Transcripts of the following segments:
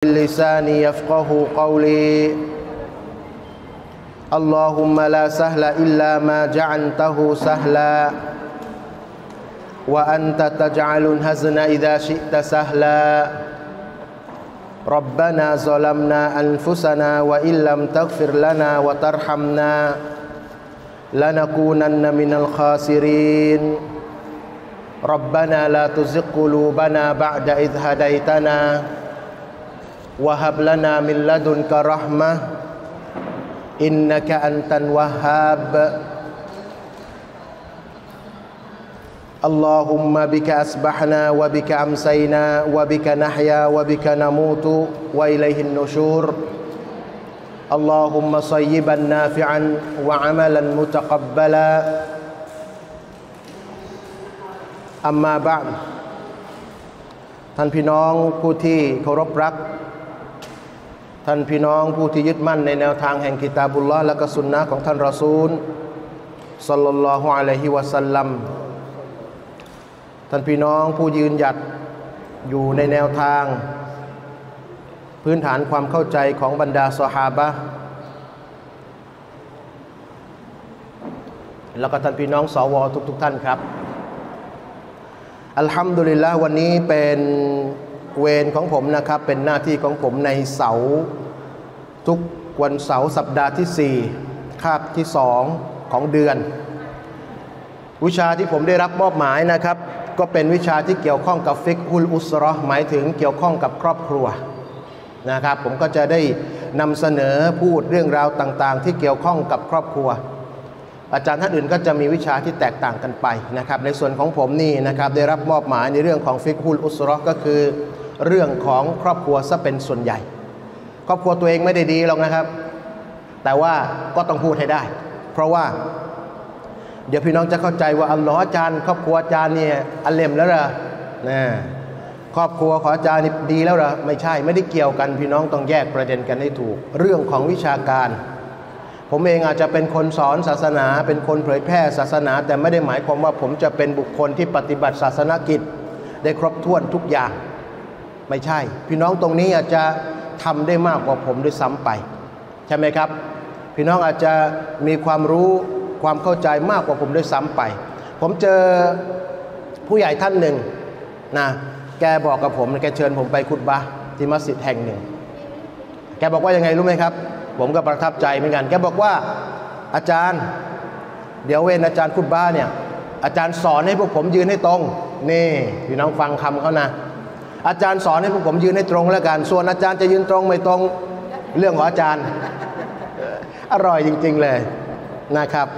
لساني يفقه قولي اللهم لا سهل إلا ما جعلته سهلا وأنت تجعل الحزن إذا شئت سهلا ربنا ظلمنا أنفسنا وإن لم تغفر لنا وترحمنا لنكونن من الخاسرين ربنا لا تزغ قلوبنا بعد إذ هديتنا وهب لنا من لدنك رحمة إنك أنت الوهاب اللهم بك أصبحنا وبك أمسينا وبك نحيا وبك نموت وإليه النشور اللهم صيبا نافعا وعملا متقبلا أما بعد ท่านพี่น้องผู้ที่เคารพรักท่านพี่น้องผู้ที่ยึดมั่นในแนวทางแห่งกิตาบุลลอฮ์และก็สุนนะของท่านรอซูลศ็อลลัลลอฮุอะลัยฮิวะซัลลัมท่านพี่น้องผู้ยืนหยัดอยู่ในแนวทางพื้นฐานความเข้าใจของบรรดาซอฮาบะห์แล้วก็ท่านพี่น้องสวทุกท่านครับอัลฮัมดุลิลละห์วันนี้เป็นเวรของผมนะครับเป็นหน้าที่ของผมในเสาร์ทุกวันเสาร์สัปดาห์ที่4คาบที่2ของเดือนวิชาที่ผมได้รับมอบหมายนะครับก็เป็นวิชาที่เกี่ยวข้องกับฟิกฮุลอุสเราะห์หมายถึงเกี่ยวข้องกับครอบครัวนะครับผมก็จะได้นำเสนอพูดเรื่องราวต่างๆที่เกี่ยวข้องกับครอบครัวอาจารย์ท่านอื่นก็จะมีวิชาที่แตกต่างกันไปนะครับในส่วนของผมนี่นะครับได้รับมอบหมายในเรื่องของฟิกฮุลอุสเราะห์ก็คือเรื่องของครอบครัวซะเป็นส่วนใหญ่ครอบครัวตัวเองไม่ได้ดีหรอกนะครับแต่ว่าก็ต้องพูดให้ได้เพราะว่าเดี๋ยวพี่น้องจะเข้าใจว่าอัลลอฮ์อาจารย์ครอบครัวอาจารย์เนี่ยอัลเลมแล้วเหรอนะครอบครัวของอาจารย์ดีแล้วเหรอไม่ใช่ไม่ได้เกี่ยวกันพี่น้องต้องแยกประเด็นกันให้ถูกเรื่องของวิชาการผมเองอาจจะเป็นคนสอนศาสนาเป็นคนเผยแพร่ศาสนาแต่ไม่ได้หมายความว่าผมจะเป็นบุคคลที่ปฏิบัติศาสนกิจได้ครบถ้วนทุกอย่างไม่ใช่พี่น้องตรงนี้อาจจะทำได้มากกว่าผมด้วยซ้ำไปใช่ไหมครับพี่น้องอาจจะมีความรู้ความเข้าใจมากกว่าผมด้วยซ้ำไปผมเจอผู้ใหญ่ท่านหนึ่งนะแกบอกกับผมแกเชิญผมไปคุตบะห์ที่มัสยิดแห่งหนึ่งแกบอกว่ายังไงรู้ไหมครับผมก็ประทับใจเหมือนกันแกบอกว่าอาจารย์เดี๋ยวเว้นอาจารย์คุตบะห์เนี่ยอาจารย์สอนให้พวกผมยืนให้ตรงนี่พี่น้องฟังคำเขานะอาจารย์สอนให้พวกผมยืนให้ตรงแล้วกันส่วนอาจารย์จะยืนตรงไม่ตรงเรื่องของอาจารย์อร่อยจริงๆเลยนะครับ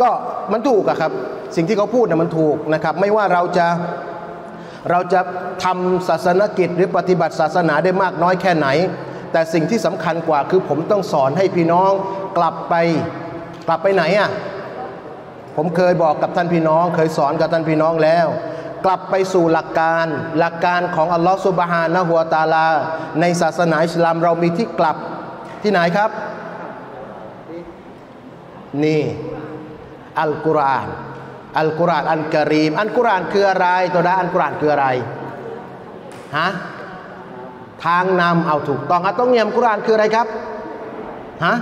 ก็มันถูกอะครับสิ่งที่เขาพูดเนี่ยมันถูกนะครับไม่ว่าเราจะทำศาสนกิจหรือปฏิบัติศาสนาได้มากน้อยแค่ไหนแต่สิ่งที่สำคัญกว่าคือผมต้องสอนให้พี่น้องกลับไปไหนอะผมเคยบอกกับท่านพี่น้องเคยสอนกับท่านพี่น้องแล้วกลับไปสู่หลักการของอัลลอฮฺซุบฮานะฮูวะตะอาลาในศาสนาอิสลามเรามีที่กลับที่ไหนครับนี่อัลกุรอานอันกะรีมอัลกุรอานคืออะไรตัวด้าอัลกุรอานคืออะไรฮะทางนำเอาถูกต้องต้องเนียมกุรอานคืออะไรครับฮะ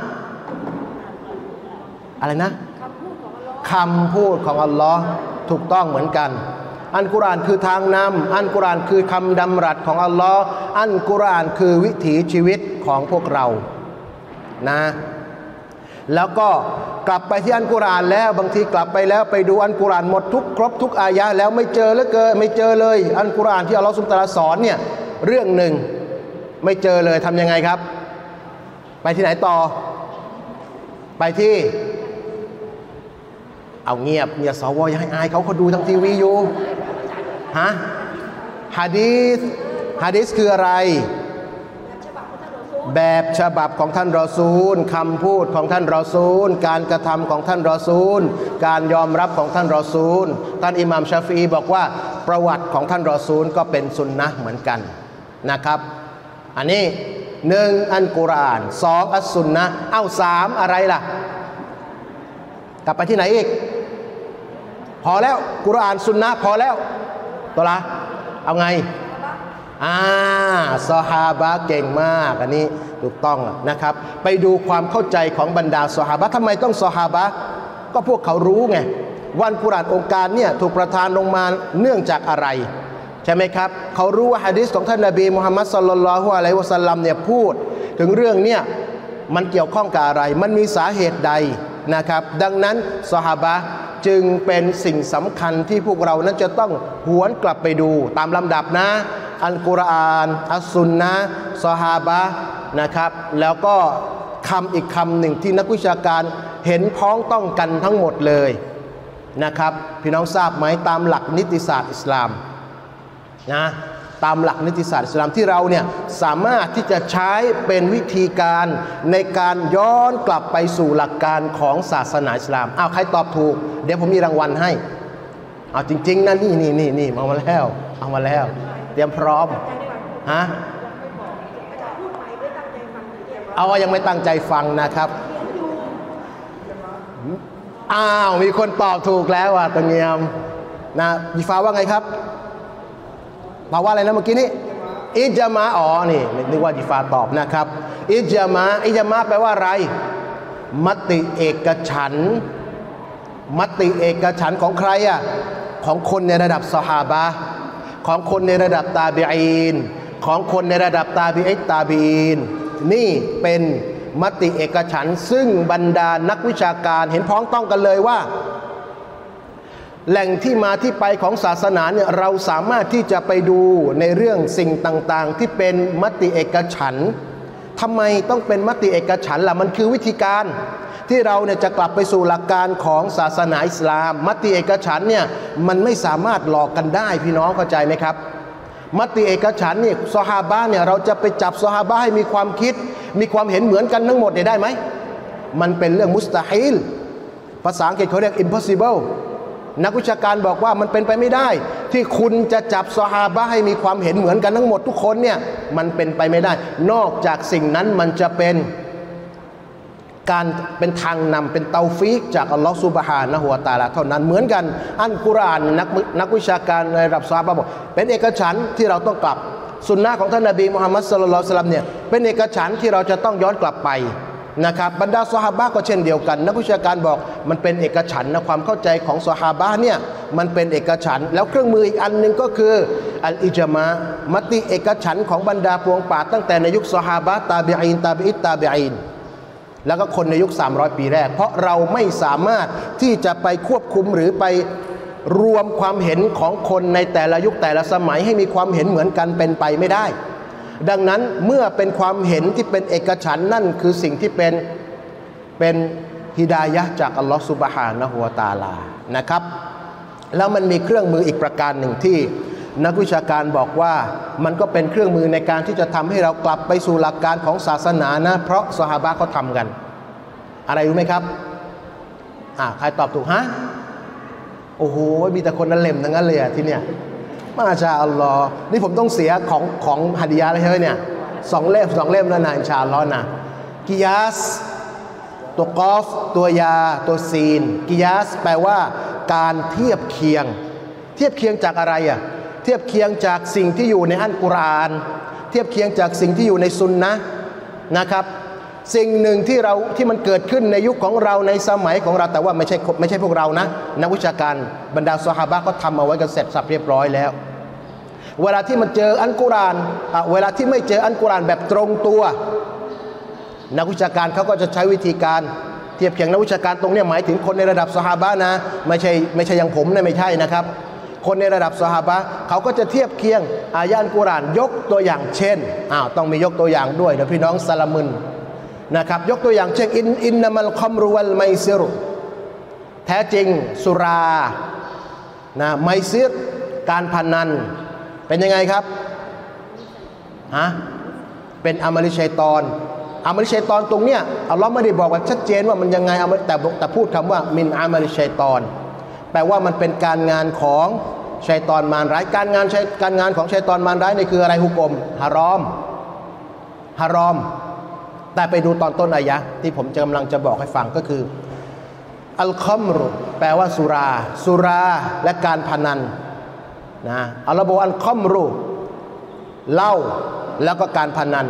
อะไรนะคำพูดของอัลลอฮ์ถูกต้องเหมือนกันอันกุรอานคือทางนำอันกุรอานคือคำดำรัสของอัลลอฮ์อันกุรอานคือวิถีชีวิตของพวกเรานะแล้วก็กลับไปที่อันกุรอานแล้วบางทีกลับไปแล้วไปดูอันกุรอานหมดครบทุกอายะห์แล้วไม่เจอแล้วเกินไม่เจอเลยอันกุรอานที่อัลลอฮ์ซุบฮานะฮูวะตะอาลาสอนเนี่ยเรื่องหนึ่งไม่เจอเลยทำยังไงครับไปที่ไหนต่อไปที่เอาเงียบอย่าสวอย่าให้อายเขาดูทางทีวีอยู่ฮะฮะดีษคืออะไรแบบฉบับของท่านรอซูลคำพูดของท่านรอซูลการกระทำของท่านรอซูลการยอมรับของท่านรอซูลท่านอิหม่ามชาฟีอีบอกว่าประวัติของท่านรอซูลก็เป็นซุนนะห์เหมือนกันนะครับอันนี้หนึ่งอัลกุรอานสองอัสซุนนะห์เอ้าสามอะไรล่ะกลับไปที่ไหนอีกพอแล้วกุรอานซุนนะห์พอแล้วตัวละเอาไง ซอฮาบะเก่งมากอันนี้ถูกต้องนะครับไปดูความเข้าใจของบรรดาซอฮาบะทำไมต้องซอฮาบะก็พวกเขารู้ไงวันกุรอานองค์การเนี่ยถูกประทานลงมาเนื่องจากอะไรใช่ไหมครับเขารู้ว่าหะดีษของท่านนบีมุฮัมมัดศ็อลลัลลอฮุอะลัยฮิวะซัลลัมเนี่ยพูดถึงเรื่องเนี่ยมันเกี่ยวข้องกับอะไรมันมีสาเหตุใดนะครับดังนั้นซอฮาบะจึงเป็นสิ่งสำคัญที่พวกเรานั้นจะต้องหวนกลับไปดูตามลำดับนะอัลกุรอานอัสซุนนะห์ซอฮาบะนะครับแล้วก็คำอีกคำหนึ่งที่นักวิชาการเห็นพ้องต้องกันทั้งหมดเลยนะครับพี่น้องทราบไหมตามหลักนิติศาสตร์อิสลามนะตามหลักนิติศาสตร์อิสลามที่เราเนี่ยสามารถที่จะใช้เป็นวิธีการในการย้อนกลับไปสู่หลักการของศาสนาอิสลามอ้าวใครตอบถูกเดี๋ยวผมมีรางวัลให้เอาจริงๆนะนี่เอามาแล้วเตรียมพร้อมฮะเอายังไม่ตั้งใจฟังนะครับอ้าวมีคนตอบถูกแล้วอ่ะตะเงียมนะยิฟ้าว่าไงครับมาว่าอะไรนะเมื่อกี้นี้อิจมาอ๋อนี่นึกว่ายิฟ้าตอบนะครับอิจมาแปลว่าอะไรมติเอกฉันท์มติเอกฉันท์ของใครอ่ะของคนในระดับซอฮาบะห์ของคนในระดับตาบีอีนของคนในระดับตาบีอีนนี่เป็นมติเอกฉันท์ซึ่งบรรดานักวิชาการเห็นพ้องต้องกันเลยว่าแหล่งที่มาที่ไปของศาสนาเนี่ยเราสามารถที่จะไปดูในเรื่องสิ่งต่างๆที่เป็นมติเอกฉันท์ทำไมต้องเป็นมติเอกฉันท์ล่ะมันคือวิธีการที่เราเนี่ยจะกลับไปสู่หลักการของศาสนาอิสลามมติเอกฉันท์เนี่ยมันไม่สามารถหลอกกันได้พี่น้องเข้าใจไหมครับมติเอกฉันท์นี่ซอฮาบะห์เนี่ยเราจะไปจับซอฮาบะห์ให้มีความคิดมีความเห็นเหมือนกันทั้งหมดได้ไหมมันเป็นเรื่องมุสตาฮิลภาษาอังกฤษเขาเรียก impossible นักวิชาการบอกว่ามันเป็นไปไม่ได้ที่คุณจะจับซอฮาบะห์ให้มีความเห็นเหมือนกันทั้งหมดทุกคนเนี่ยมันเป็นไปไม่ได้นอกจากสิ่งนั้นมันจะเป็นการเป็นทางนำเป็นเตาฟีกจากอัลลอฮฺซุบฮานะฮูวะตะอาลาเท่านั้นเหมือนกันอัลกุรอานนักวิชาการในระดับซอฮาบะห์บอกเป็นเอกฉันท์ที่เราต้องกลับสุนนะของท่านนบีมุฮัมมัดศ็อลลัลลอฮุอะลัยฮิวะซัลลัมเนี่ยเป็นเอกฉันท์ที่เราจะต้องย้อนกลับไปนะครับบรรดาซอฮาบะห์ก็เช่นเดียวกันนักวิชาการบอกมันเป็นเอกฉันท์นะความเข้าใจของซอฮาบะห์เนี่ยมันเป็นเอกฉันท์แล้วเครื่องมืออีกอันหนึ่งก็คืออัลอิจมะห์มติเอกฉันท์ของบรรดาพวงปราชญ์ตั้งแต่ในยุคซอฮาบะห์ตาบีอีนตาบีอีนแล้วก็คนในยุค300ปีแรกเพราะเราไม่สามารถที่จะไปควบคุมหรือไปรวมความเห็นของคนในแต่ละยุคแต่ละสมัยให้มีความเห็นเหมือนกันเป็นไปไม่ได้ดังนั้นเมื่อเป็นความเห็นที่เป็นเอกฉันท์นั่นคือสิ่งที่เป็นฮิดายะห์จากอัลลอฮฺซุบฮานะฮูวะตะอาลานะครับแล้วมันมีเครื่องมืออีกประการหนึ่งที่นักวิชาการบอกว่ามันก็เป็นเครื่องมือในการที่จะทำให้เรากลับไปสู่หลักการของศาสนานะเพราะซอฮาบะห์เขาทำกันอะไรรู้ไหมครับใครตอบถูกฮะโอ้โหมีแต่คนนั่นเล่มทั้งนั้นเลยที่เนี่ยมาชาอัลลอฮ์นี่ผมต้องเสียของฮะดียะห์อะไรใช่ไหมเนี่ย2 เล่มแล้วนะอินชาอัลลอฮ์นะกิยาสตัวกอฟตัวยาตัวซีนกิยาสแปลว่าการเทียบเคียงจากอะไรเทียบเคียงจากสิ่งที่อยู่ในอัลกุรอานเทียบเคียงจากสิ่งที่อยู่ในซุนนะห์นะครับสิ่งหนึ่งที่มันเกิดขึ้นในยุคของเราในสมัยของเราแต่ว่าไม่ใช่พวกเรานะนักวิชาการบรรดาซอฮาบะห์ก็ทำเอาไว้กันเสร็จสับเรียบร้อยแล้วเวลาที่มันเจออัลกุรอานเวลาที่ไม่เจออัลกุรอานแบบตรงตัวนักวิชาการเขาก็จะใช้วิธีการเทียบเคียงนักวิชาการตรงนี้หมายถึงคนในระดับซอฮาบะห์นะไม่ใช่อย่างผมนะไม่ใช่นะครับคนในระดับซอฮาบะห์เขาก็จะเทียบเคียงอายะอัลกุรอานยกตัวอย่างเช่นต้องมียกตัวอย่างด้วยเดี๋ยวพี่น้องซะละมึนนะครับยกตัวอย่างเช่นอินนัมัลคอมรุวัลไมซิรแท้จริงสุรานะไมซิรการพนันเป็นยังไงครับเป็นอามัลชัยฏอนตรงเนี้ยอัลเลาะห์ไม่ได้บอกแบบชัดเจนว่ามันยังไงแต่พูดคำว่ามินอามัลชัยฏอนแปลว่ามันเป็นการงานของชัยฏอนมารร้ายการงานของชัยฏอนมารร้ายนี่คืออะไรฮุกมฮารอมแต่ไปดูตอนต้นอายะที่ผมกำลังจะบอกให้ฟังก็คืออัลคอมรุแปลว่าสุราและการพนันนะอัลลอฮฺบอกอัลคอมรุ เหล้าแล้วก็การพนัน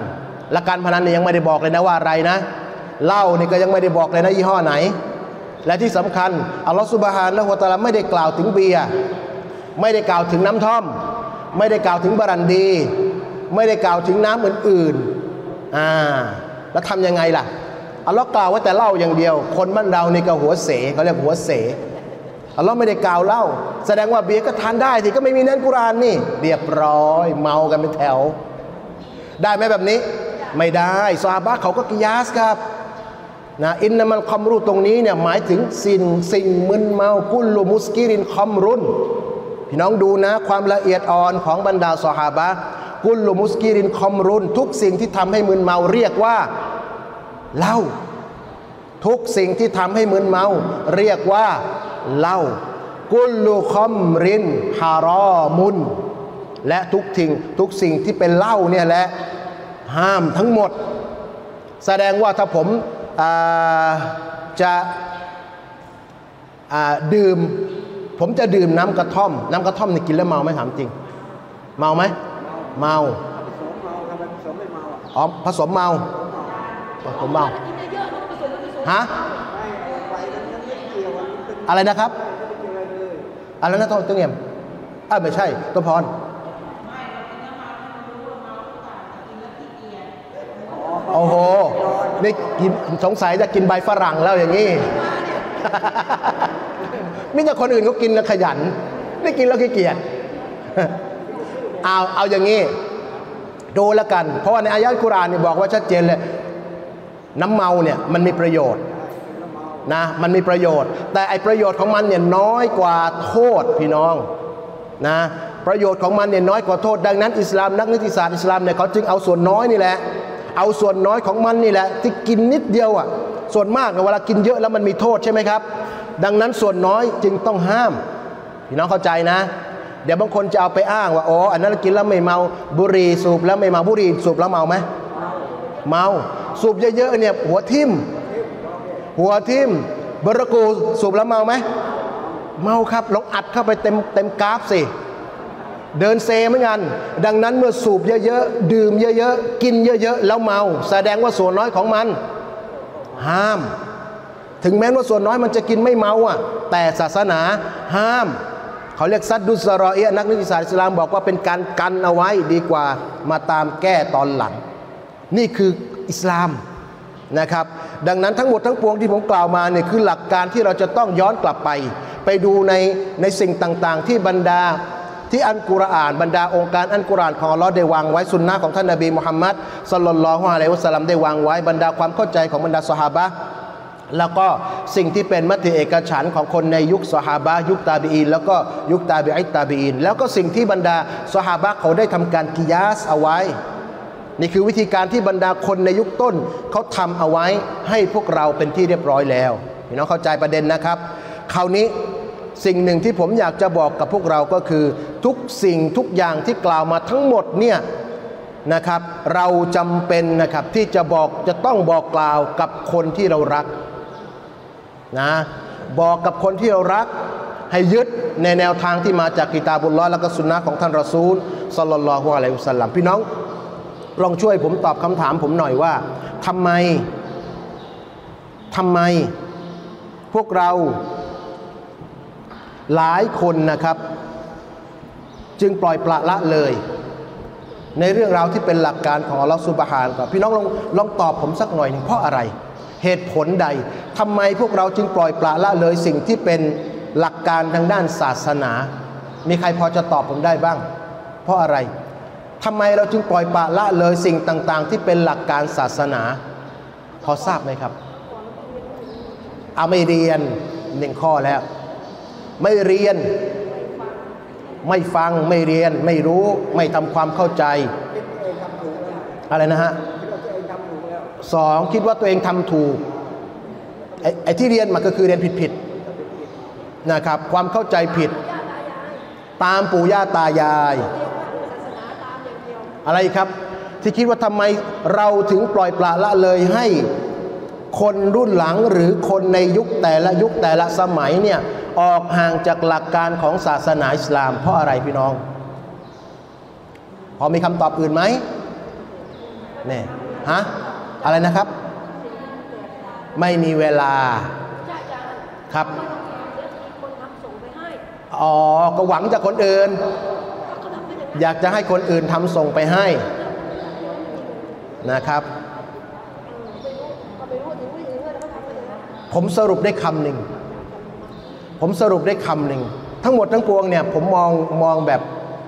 และการพนันนี่ยังไม่ได้บอกเลยนะว่าอะไรนะเหล้านี่ก็ยังไม่ได้บอกเลยนะยี่ห้อไหนและที่สำคัญอัลลอฮฺซุบฮานะฮูวะตะอาลาไม่ได้กล่าวถึงเบียร์ไม่ได้กล่าวถึงน้ำท่อมไม่ได้กล่าวถึงบรันดีไม่ได้กล่าวถึงน้ำอื่นๆแล้วทํำยังไงล่ะอัลลอฮฺกล่าวว่าแต่เหล้าอย่างเดียวคนบ้านเรานี่ก็หัวเสเขาเรียกหัวเสอัลลอฮฺไม่ได้กล่าวเหล้าแสดงว่าเบียร์ก็ทานได้สิก็ไม่มีเนื้อกุรอานนี่เรียบร้อยเมากันเป็นแถวได้ไหมแบบนี้ไม่ได้ซอฮาบะห์เขาก็กิยาสครับนะอินนัมัลคอมรุตรงนี้เนี่ยหมายถึงสิ่งมึนเมากุลลุมุสกิรินคอมรุนพี่น้องดูนะความละเอียดอ่อนของบรรดาซอฮาบะห์กุลลุมุสกิรินคอมรุนทุกสิ่งที่ทำให้มึนเมาเรียกว่าเหล้าทุกสิ่งที่ทำให้มึนเมาเรียกว่าเหล้ากุลลุคอมรินฮารอมุนและทุกสิ่งที่เป็นเหล้าเนี่ยแหละห้ามทั้งหมดแสดงว่าถ้าผมจะดื่มน้ำกระท่อมนี่กินแล้วเมาไหมถามจริงเมาไหมเมาอ๋อผสมเมาฮะอะไรนะครับอะไรนะต้องเงียบไม่ใช่ต้องพรโอ้โหนี่กินสงสัยจะกินใบฝรั่งแล้วอย่างนี้มิแต่คนอื่นเขากินแล้วขยันได้กินแล้วขี้เกียจเอาอย่างนี้ดูแล้วกันเพราะว่าในอายะห์กุรอานนี่บอกว่าชัดเจนเลยน้ำเมาเนี่ยมันมีประโยชน์นะมันมีประโยชน์แต่ไอประโยชน์ของมันเนี่ยน้อยกว่าโทษพี่น้องนะประโยชน์ของมันเนี่ยน้อยกว่าโทษดังนั้นอิสลามนักนิติศาสตร์อิสลามเนี่ยเขาจึงเอาส่วนน้อยนี่แหละที่กินนิดเดียวอ่ะส่วนมากเวลากินเยอะแล้วมันมีโทษใช่ไหมครับดังนั้นส่วนน้อยจึงต้องห้ามพี่น้องเข้าใจนะเดี๋ยวบางคนจะเอาไปอ้างว่าอ๋ออันนั้นกินแล้วไม่เมาบุหรี่สูบแล้วไม่เมาบุหรี่สูบแล้วเมาไหมเมาสูบเยอะๆเนี่ยหัวทิ่มบรกูสูบแล้วเมาไหมเมาครับลองอัดเข้าไปเต็มกราฟสิเดินเซเหมือนกันดังนั้นเมื่อสูบเยอะๆดื่มเยอะๆกินเยอะๆแล้วเมาแสดงว่าส่วนน้อยของมันห้ามถึงแม้ว่าส่วนน้อยมันจะกินไม่เมาอ่ะแต่ศาสนาห้ามเขาเรียกซัดดุสรอเอะนักนิติศาสตร์อิสลามบอกว่าเป็นการกันเอาไว้ดีกว่ามาตามแก้ตอนหลังนี่คืออิสลามนะครับดังนั้นทั้งหมดทั้งปวงที่ผมกล่าวมาเนี่ยคือหลักการที่เราจะต้องย้อนกลับไปดูในสิ่งต่างๆที่บรรดาที่อัลกุรอานบรรดาองค์การอัลกุรอานของอัลลอฮ์ได้วางไว้สุนนะของท่านนบีมุฮัมมัดศ็อลลัลลอฮุอะลัยฮิวะซัลลัมได้วางไว้บรรดาความเข้าใจของบรรดาซอฮาบะห์แล้วก็สิ่งที่เป็นมติเอกฉันท์ของคนในยุคซอฮาบะห์ยุคตาบีอีนแล้วก็ยุคตาบิอิตตาบีอีนแล้วก็สิ่งที่บรรดาซอฮาบะห์เขาได้ทำการกิยาสเอาไว้นี่คือวิธีการที่บรรดาคนในยุคต้นเขาทำเอาไว้ให้พวกเราเป็นที่เรียบร้อยแล้วพี่น้องเข้าใจประเด็นนะครับคราวนี้สิ่งหนึ่งที่ผมอยากจะบอกกับพวกเราก็คือทุกสิ่งทุกอย่างที่กล่าวมาทั้งหมดเนี่ยนะครับเราจำเป็นนะครับที่จะต้องบอกกล่าวกับคนที่เรารักนะบอกกับคนที่เรารักให้ยึดในแนวทางที่มาจากกิตาบุลลอฮ์และก็สุนนะของท่านรอซูลศ็อลลัลลอฮุอะลัยฮิวะซัลลัมพี่น้องลองช่วยผมตอบคำถามผมหน่อยว่าทำไมพวกเราหลายคนนะครับจึงปล่อยปละละเลยในเรื่องราวที่เป็นหลักการของอัลลอฮฺซุบฮานะฮูวะตะอาลาพี่น้องลองตอบผมสักหน่อยหนึ่งเพราะอะไรเหตุผลใดทำไมพวกเราจึงปล่อยปละละเลยสิ่งที่เป็นหลักการทางด้านศาสนามีใครพอจะตอบผมได้บ้างเพราะอะไรทำไมเราจึงปล่อยปละละเลยสิ่งต่างๆที่เป็นหลักการศาสนาพอทราบไหมครับไม่เรียนหนึ่งข้อแล้วไม่เรียนไม่ฟังไม่เรียนไม่รู้ไม่ทำความเข้าใจอะไรนะฮะสองคิดว่าตัวเองทำถูกไอ้ที่เรียนมันก็คือเรียนผิดๆนะครับความเข้าใจผิดตามปู่ย่าตายายอะไรครับที่คิดว่าทำไมเราถึงปล่อยปละละเลยให้คนรุ่นหลังหรือคนในยุคแต่ละสมัยเนี่ยออกห่างจากหลักการของศาสนาอิสลามเพราะอะไรพี่น้องพ อมีคำตอบอื่นไหมเนี่ยฮะอะไรนะครับไม่มีเวลาครับอ๋อก็หวังจากคนอื่นอยากจะให้คนอื่นทำส่งไปให้นะครับผมสรุปได้คำหนึ่งทั้งหมดทั้งปวงเนี่ยผมมองแบบ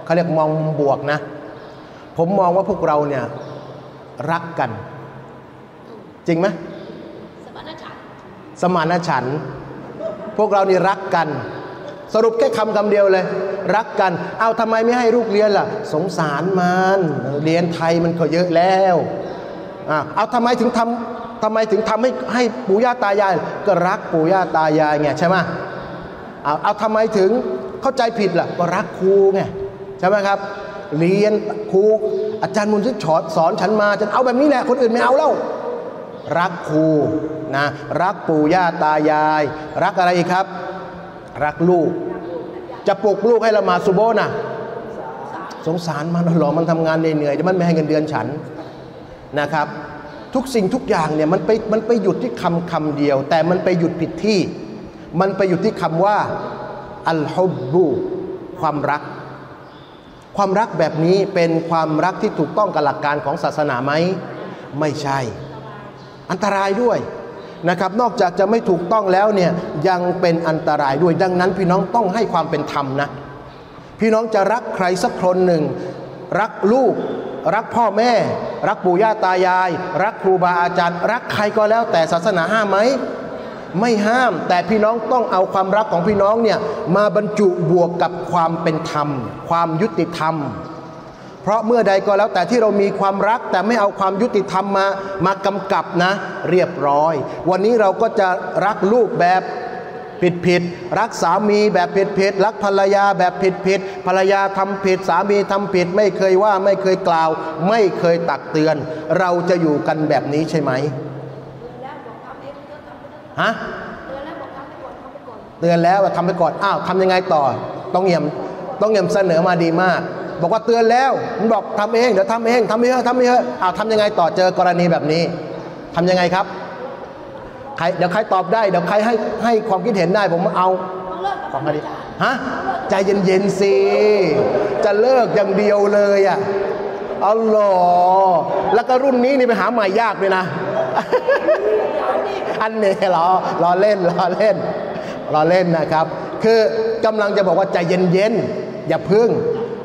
เขาเรียกมองบวกนะผมมองว่าพวกเราเนี่ยรักกันจริงไหมสมานฉันท์พวกเรานี่รักกันสรุปแค่คำเดียวเลยรักกันเอาทำไมไม่ให้ลูกเรียนล่ะสงสารมันเรียนไทยมันก็เยอะแล้วเอาทำไมถึงทำให้ปู่ย่าตายายก็รักปู่ย่าตายายไงใช่ไหมเอาทำไมถึงเข้าใจผิดล่ะก็รักครูไงใช่ไหมครับเรียนครูอาจารย์มุนที่สอนฉันมาฉันเอาแบบนี้แหละคนอื่นไม่เอาแล้วรักครูนะรักปู่ย่าตายายรักอะไรอีกครับรักลูกจะปลุกลูกให้ละหมาดซุบฮ์นะสงสารมันหรอมันทำงานเหนื่อยแต่มันไม่ให้เงินเดือนฉันนะครับทุกสิ่งทุกอย่างเนี่ยมันไปหยุดที่คำเดียวแต่มันไปหยุดผิดที่มันไปหยุดที่คำว่าอัลฮุบบูความรักแบบนี้เป็นความรักที่ถูกต้องกับหลักการของศาสนาไหมไม่ใช่อันตรายด้วยนะครับนอกจากจะไม่ถูกต้องแล้วเนี่ยยังเป็นอันตรายด้วยดังนั้นพี่น้องต้องให้ความเป็นธรรมนะพี่น้องจะรักใครสักคนหนึ่งรักลูกรักพ่อแม่รักปู่ย่าตายายรักครูบาอาจารย์รักใครก็แล้วแต่ศาสนาห้ามไหมไม่ห้ามแต่พี่น้องต้องเอาความรักของพี่น้องเนี่ยมาบรรจุบวกกับความเป็นธรรมความยุติธรรมเพราะเมื่อใดก็แล้วแต่ที่เรามีความรักแต่ไม่เอาความยุติธรรมมากำกับนะเรียบร้อยวันนี้เราก็จะรักลูกแบบผิดรักสามีแบบผิดรักภรรยาแบบผิดภรรยาทำผิดสามีทำผิดไม่เคยว่าไม่เคยกล่าวไม่เคยตักเตือนเราจะอยู่กันแบบนี้ใช่ไหมฮะเตือนแล้วว่าทำไปก่อนอ้าวทำยังไงต่อต้องเยี่ยมเสนอมาดีมากบอกว่าเตือนแล้วมันบอกทำเองเดี๋ยวทำเองทำไม่เยอะอ้าวทำยังไงต่อเจอกรณีแบบนี้ทำยังไงครับใครเดี๋ยวใครตอบได้เดี๋ยวใครให้ความคิดเห็นได้ผมเอาของคดีฮะใจเย็นๆสิจะเลิกอย่างเดียวเลยอ่ะอ๋อหรอแล้วก็รุ่นนี้นี่ไปหาใหม่ยากเลยนะอันนี้ล้อเล่นนะครับคือกำลังจะบอกว่าใจเย็นๆอย่าพึ่ง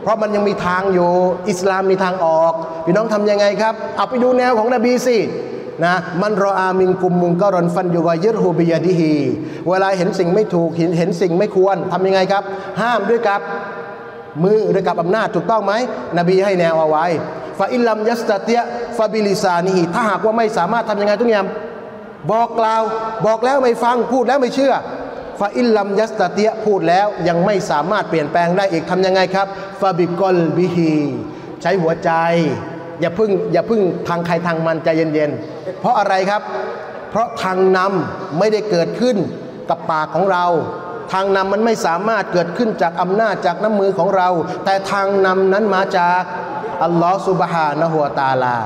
เพราะมันยังมีทางอยู่อิสลามมีทางออกพี่น้องทำยังไงครับเอาไปดูแนวของนบีสินะมันรออามินกุมมุงก็รอนฟันยูวายึดฮูบิยาดิฮีเวลาเห็นสิ่งไม่ถูกเห็นสิ่งไม่ควรทำยังไงครับห้ามด้วยกับมือด้วยกับอำนาจถูกต้องไหมนบีให้แนวเอาไว้ฟาอิลลัมยัสตะเตียฟาบิลิซานีถ้าหากว่าไม่สามารถทำยังไงทุกอย่างบอกกล่าวบอกแล้วไม่ฟังพูดแล้วไม่เชื่อฟาอิลลัมยัสตะเตียพูดแล้วยังไม่สามารถเปลี่ยนแปลงได้อีกทำยังไงครับฟาบิกอลบิฮีใช้หัวใจอย่าพึ่งทางใครทางมันใจเย็นๆเพราะอะไรครับเพราะทางนำไม่ได้เกิดขึ้นกับปากของเราทางนำมันไม่สามารถเกิดขึ้นจากอำนาจจากน้ำมือของเราแต่ทางนำนั้นมาจากอัลลอฮฺซุบฮานะฮูวะตะอาลา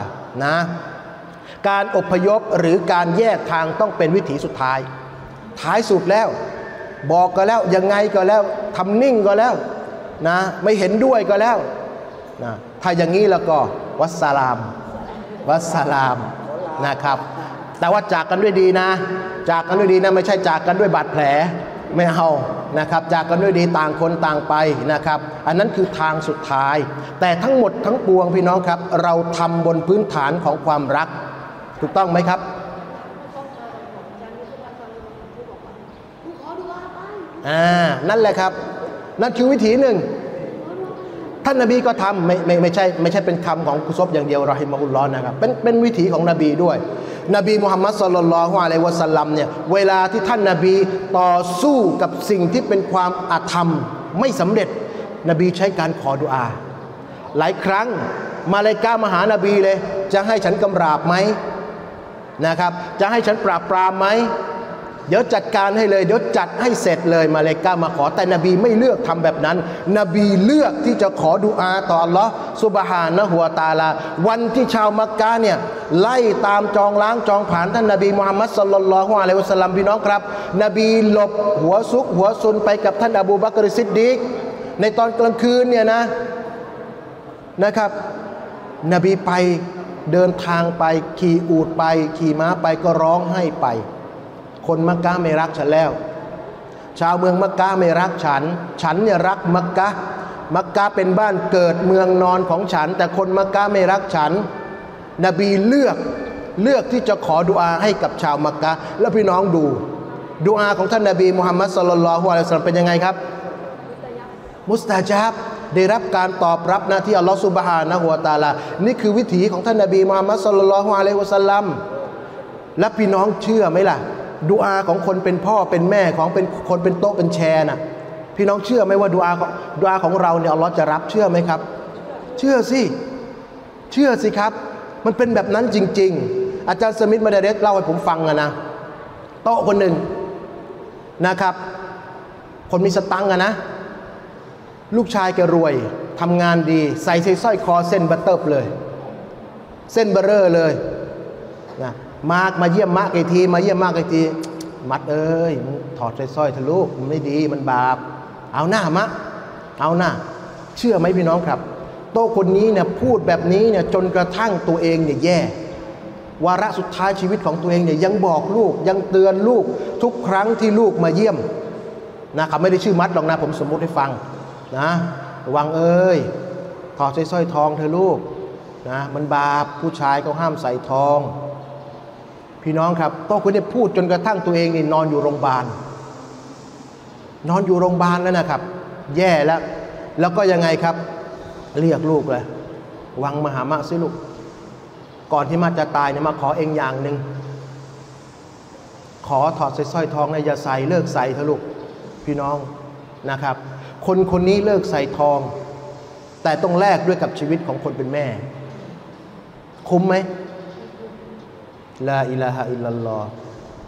นะการอพยพหรือการแยกทางต้องเป็นวิถีสุดท้ายสุดแล้วบอกก็แล้วยังไงก็แล้วทำนิ่งก็แล้วนะไม่เห็นด้วยก็แล้วนะถ้าอย่างนี้แล้วก็วัสสลามนะครับแต่ว่าจากกันด้วยดีนะไม่ใช่จากกันด้วยบาดแผลไม่เอานะครับจากกันด้วยดีต่างคนต่างไปนะครับอันนั้นคือทางสุดท้ายแต่ทั้งหมดทั้งปวงพี่น้องครับเราทำบนพื้นฐานของความรักถูกต้องไหมครับนั่นแหละครับนั่นคือวิธีหนึ่งท่านนบีก็ทำไม่ใช่เป็นคำของกุศลอย่างเดียวเราให้มะกุลร้อนนะครับเป็นวิถีของนบีด้วยนบีมุฮัมมัดศ็อลลัลลอฮุอะลัยฮิวะซัลลัมเนี่ยเวลาที่ท่านนบีต่อสู้กับสิ่งที่เป็นความอาธรรมไม่สำเร็จนบีใช้การขอดุอาหลายครั้งมาลาอิกะฮ์มาหานบีเลยจะให้ฉันกำราบไหมนะครับจะให้ฉันปราบปรามไหม เดี๋ยวจัดการให้เลยเดี๋ยวจัดให้เสร็จเลยมาเลกามาขอแต่นบีไม่เลือกทำแบบนั้นนบีเลือกที่จะขอดุอาต่ออัลลอฮ์ซุบฮานะฮูวะตะอาลาวันที่ชาวมักกะเนี่ยไล่ตามจองล้างจองผ่านท่านนบีมุฮัมมัดศ็อลลัลลอฮุอะลัยฮิวะซัลลัมพี่น้องครับนบีหลบหัวซุกหัวซุนไปกับท่านอบูบักรซิดดีกในตอนกลางคืนเนี่ยนะครับนบีไปเดินทางไปขี่อูฐไปขี่ม้าไปก็ร้องไห้ไปคนมักกะไม่รักฉันแล้วชาวเมืองมักกะไม่รักฉันฉันเนี่ยรักมักกะมักกะเป็นบ้านเกิดเมืองนอนของฉันแต่คนมักกะไม่รักฉันนบีเลือกที่จะขอดุอาให้กับชาวมักกะแล้วพี่น้องดูดุอาของท่านนบีมุฮัมมัดศ็อลลัลลอฮุอะลัยฮิวะซัลลัมเป็นยังไงครับมุสตะญาบได้รับการตอบรับนะที่อัลลอฮฺซุบฮานะฮูวะตะอาลานี่คือวิถีของท่านนบีมุฮัมมัดศ็อลลัลลอฮุอะลัยฮิวะซัลลัมและพี่น้องเชื่อไหมล่ะดุอาของคนเป็นพ่อเป็นแม่ของเป็นคนเป็นโต๊ะเป็นแชร์นะพี่น้องเชื่อไหมว่าดุอาของเราเนี่ยอัลลอฮฺจะรับเชื่อไหมครับเชื่อสิครับมันเป็นแบบนั้นจริงๆอาจารย์สมิธมาดาเรสเล่าให้ผมฟังนะโต๊ะคนหนึ่งนะครับคนมีสตังค์นะลูกชายแกรวยทำงานดีใส่สร้อยคอเส้นบัตเติบเลยเส้นเบอร์เลยนะมาเยี่ยมมากไอทีมาเยี่ยมมากไอทีมัดเอ้ยถอดสร้อยทะลุมันไม่ดีมันบาปเอาหน้ามะเอาหน้าเชื่อไหมพี่น้องครับโต๊ะคนนี้เนี่ยพูดแบบนี้เนี่ยจนกระทั่งตัวเองเนี่ยแย่วาระสุดท้ายชีวิตของตัวเองเนี่ยยังบอกลูกยังเตือนลูกทุกครั้งที่ลูกมาเยี่ยมนะครับไม่ได้ชื่อมัดหรอกนะผมสมมุติให้ฟังนะระวังเอ้ยถอดสร้อยทองเธอลูกนะมันบาปผู้ชายก็ห้ามใส่ทองพี่น้องครับโต๊ะคนนี้พูดจนกระทั่งตัวเองนี่นอนอยู่โรงพยาบาลนอนอยู่โรงพยาบาลแล้วนะครับแย่แล้วก็ยังไงครับเรียกลูกเลยวังมหามะซิลูกก่อนที่มาจะตายเนี่ยมาขอเองอย่างหนึ่งขอถอดสร้อยทองนะอย่าใส่เลิกใส่เถอะลูกพี่น้องนะครับคนนี้เลิกใส่ทองแต่ต้องแลกด้วยกับชีวิตของคนเป็นแม่คุ้มไหมลาอิลาฮะอิลลัลลอฮ์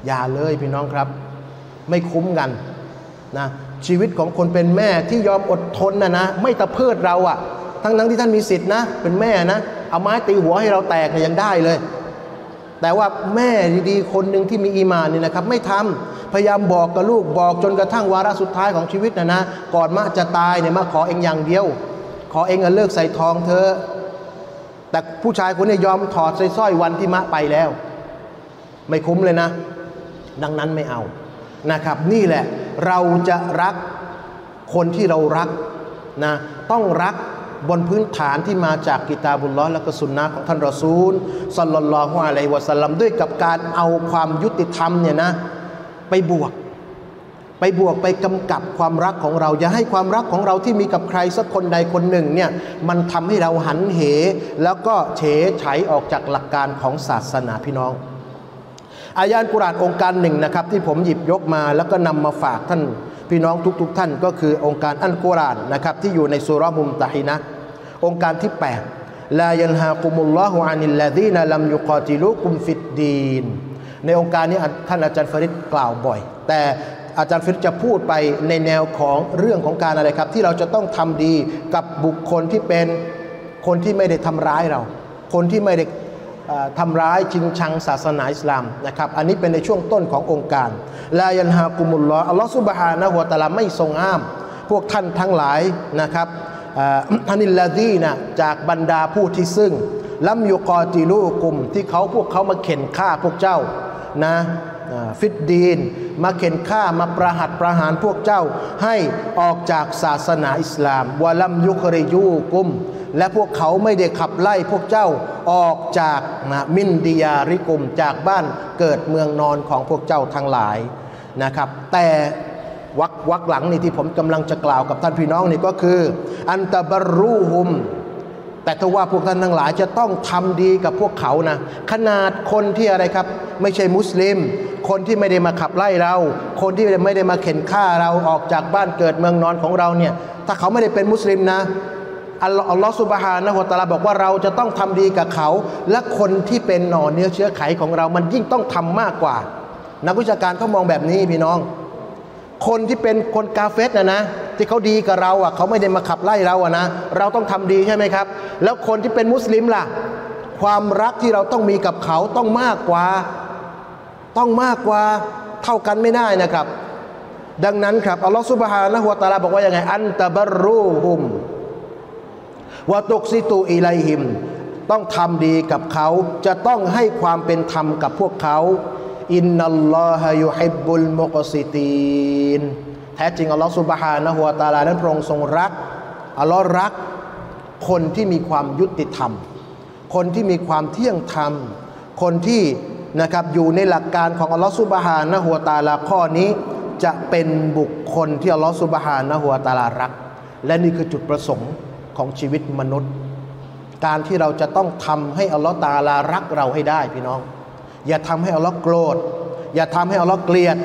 อย่าเลยพี่น้องครับไม่คุ้มกันนะชีวิตของคนเป็นแม่ที่ยอมอดทนนะไม่ตะเพิดเราอะทั้งที่ท่านมีสิทธิ์นะเป็นแม่นะเอาไม้ตีหัวให้เราแตกเนี่ยยังได้เลยแต่ว่าแม่ดีๆคนหนึ่งที่มีอีมานเนี่ยนะครับไม่ทำพยายามบอกกับลูกบอกจนกระทั่งวาระสุดท้ายของชีวิตนะก่อนมาจะตายเนี่ยมาขอเองอย่างเดียวขอเองเลิกใส่ทองเธอแต่ผู้ชายคนนี้ยอมถอดสร้อยวันที่มะไปแล้วไม่คุ้มเลยนะดังนั้นไม่เอานะครับนี่แหละเราจะรักคนที่เรารักนะต้องรักบนพื้นฐานที่มาจากกิตาบุลลอฮ์และก็สุนนะของท่านรอซูลศ็อลลัลลอฮุอะลัยฮิวะซัลลัมด้วยกับการเอาความยุติธรรมเนี่ยนะไปบวกไปกำกับความรักของเราอย่าให้ความรักของเราที่มีกับใครสักคนใดคนหนึ่งเนี่ยมันทำให้เราหันเหแล้วก็เฉยไฉออกจากหลักการของศาสนาพี่น้องอายะกุรอานองค์การหนึ่งนะครับที่ผมหยิบยกมาแล้วก็นำมาฝากท่านพี่น้องทุกท่านก็คือองค์การอัลกุรอานนะครับที่อยู่ในซูเราะห์มุมตะฮินะองค์การที่8ลายันฮากุมุลลอฮุอานิลลาซีนะลัมยุกอติลุกุมฟิดดีนในองค์การนี้ท่านอาจารย์ฟาริดกล่าวบ่อยแต่อาจารย์ฟาริดจะพูดไปในแนวของเรื่องของการอะไรครับที่เราจะต้องทำดีกับบุคคลที่เป็นคนที่ไม่ได้ทำร้ายเราคนที่ไม่ได้ทำร้ายชิงชังศาสนาอิสลามนะครับอันนี้เป็นในช่วงต้นขององค์การลายันฮากุมุลลอฮ์อัลลอฮฺซุบฮานะฮูวะตะอาลาไม่ทรงห้ามพวกท่านทั้งหลายนะครับอานิลลาซีนะจากบรรดาผู้ที่ซึ่งลัมยุกอติลูกุมที่พวกเขามาเข็นฆ่าพวกเจ้านะฟิดดีนมาเข็นฆ่ามาประหารพวกเจ้าให้ออกจากศาสนาอิสลามวะลัมยุคริยูกุมและพวกเขาไม่ได้ขับไล่พวกเจ้าออกจากมินดิยาริกุมจากบ้านเกิดเมืองนอนของพวกเจ้าทั้งหลายนะครับแต่วักหลังนี่ที่ผมกำลังจะกล่าวกับท่านพี่น้องนี่ก็คืออันตะบรูฮุมแต่ถ้าว่าพวกท่านทั้งหลายจะต้องทำดีกับพวกเขานะขนาดคนที่อะไรครับไม่ใช่มุสลิมคนที่ไม่ได้มาขับไล่เราคนที่ไม่ได้มาเข็นฆ่าเราออกจากบ้านเกิดเมืองนอนของเราเนี่ยถ้าเขาไม่ได้เป็นมุสลิมนะอัลลอฮฺซุบฮานะฮูวะตะอาลาบอกว่าเราจะต้องทำดีกับเขาและคนที่เป็นหน่อเนื้อเชื้อไขของเรามันยิ่งต้องทำมากกว่า นักวิชาการเขามองแบบนี้พี่น้องคนที่เป็นคนกาเฟสนะที่เขาดีกับเราอ่ะเขาไม่ได้มาขับไล่เราอ่ะนะเราต้องทำดีใช่ไหมครับแล้วคนที่เป็นมุสลิมล่ะความรักที่เราต้องมีกับเขาต้องมากกว่าเท่ากันไม่ได้นะครับดังนั้นครับอัลลอฮฺซุบฮานะฮูวะตะอาลาบอกว่ายังไงอันตะบัรรูฮุมวะตุกซิตูอิไลฮิมต้องทำดีกับเขาจะต้องให้ความเป็นธรรมกับพวกเขาอินนัลลอฮะยุฮิบบุลมุกซิตีนแท้จริงอัลลอฮฺซุบฮานะฮูวะตะอาลานั้นพระองค์ทรงรักอัลลอฮฺรักคนที่มีความยุติธรรมคนที่มีความเที่ยงธรรมคนที่นะครับอยู่ในหลักการของอัลลอฮฺซุบฮานะฮูวะตะอาลาข้อนี้จะเป็นบุคคลที่อัลลอฮฺซุบฮานะฮูวะตะอาลารักและนี่คือจุดประสงค์ของชีวิตมนุษย์การที่เราจะต้องทำให้อัลลอฮฺตะอาลารักเราให้ได้พี่น้องอย่าทำให้อัลลอฮฺโกรธอย่าทำให้อัลลอฮฺเกลียด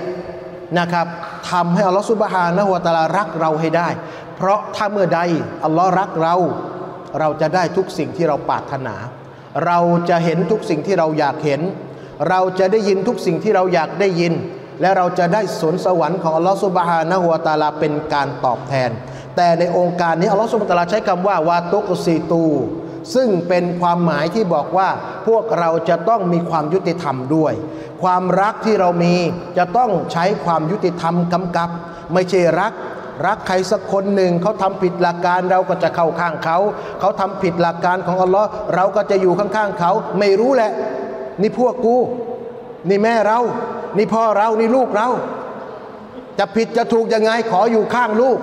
นะครับทำให้อัลลอฮฺซุบฮานะฮูวะตะอาลารักเราให้ได้เพราะถ้าเมื่อใดอัลลอฮฺรักเราเราจะได้ทุกสิ่งที่เราปรารถนาเราจะเห็นทุกสิ่งที่เราอยากเห็นเราจะได้ยินทุกสิ่งที่เราอยากได้ยินและเราจะได้สวนสวรรค์ของอัลลอฮฺซุบฮานะฮูวะตะอาลาเป็นการตอบแทนแต่ในองค์การนี้อัลลอฮฺซุบฮานะฮูวะตะอาลาใช้คำว่าวาตุกซีตูซึ่งเป็นความหมายที่บอกว่าพวกเราจะต้องมีความยุติธรรมด้วยความรักที่เรามีจะต้องใช้ความยุติธรรมกำกับไม่ใช่รักใครสักคนหนึ่งเขาทำผิดหลักการเราก็จะเข้าข้างเขาเขาทำผิดหลักการของอัลลอฮ์เราก็จะอยู่ข้างๆเขาไม่รู้แหละนี่พวกกูนี่แม่เรานี่พ่อเรานี่ลูกเราจะผิดจะถูกยังไงขออยู่ข้างลูก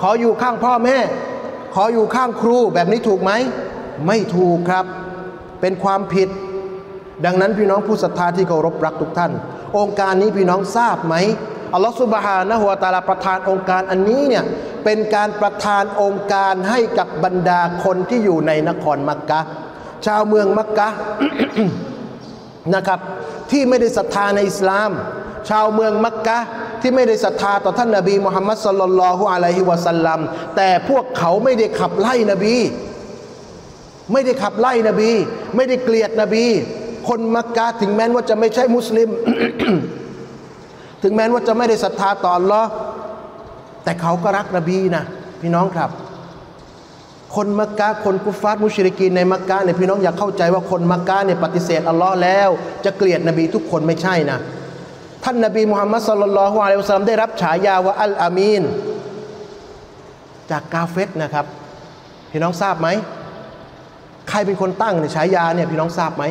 ขออยู่ข้างพ่อแม่ขออยู่ข้างครูแบบนี้ถูกไหมไม่ถูกครับเป็นความผิดดังนั้นพี่น้องผู้ศรัทธาที่เคารพรักทุกท่านองค์การนี้พี่น้องทราบไหมอัลลอฮฺซุบฮานะฮูวะตะอาลาประทานองค์การอันนี้เนี่ยเป็นการประทานองค์การให้กับบรรดาคนที่อยู่ในนครมักกะฮ์ชาวเมืองมักกะฮ์ นะครับที่ไม่ได้ศรัทธาในอิสลามชาวเมืองมักกะฮ์ที่ไม่ได้ศรัทธาต่อท่านนบีมุฮัมมัดศ็อลลัลลอฮุอะลัยฮิวะซัลลัมแต่พวกเขาไม่ได้ขับไล่นบีไม่ได้เกลียดนบีคนมักกะฮ์ถึงแม้ว่าจะไม่ใช่มุสลิม ถึงแม้ว่าจะไม่ได้ศรัทธาต่ออัลลอฮ์แต่เขาก็รักนบีนะพี่น้องครับคนมักกะฮ์คนกุฟฟาร์มุชริกีนในมักกะฮ์เนี่ยพี่น้องอย่าเข้าใจว่าคนมักกะฮ์เนี่ยปฏิเสธอัลลอฮ์แล้วจะเกลียดนบีทุกคนไม่ใช่นะท่านนบีมุฮัมมัดศ็อลลัลลอฮุอะลัยฮิวะซัลลัมได้รับฉายาว่าอัลอามีนจากกาเฟรนะครับพี่น้องทราบไหมใครเป็นคนตั้งในฉายาเนี่ยพี่น้องทราบไหม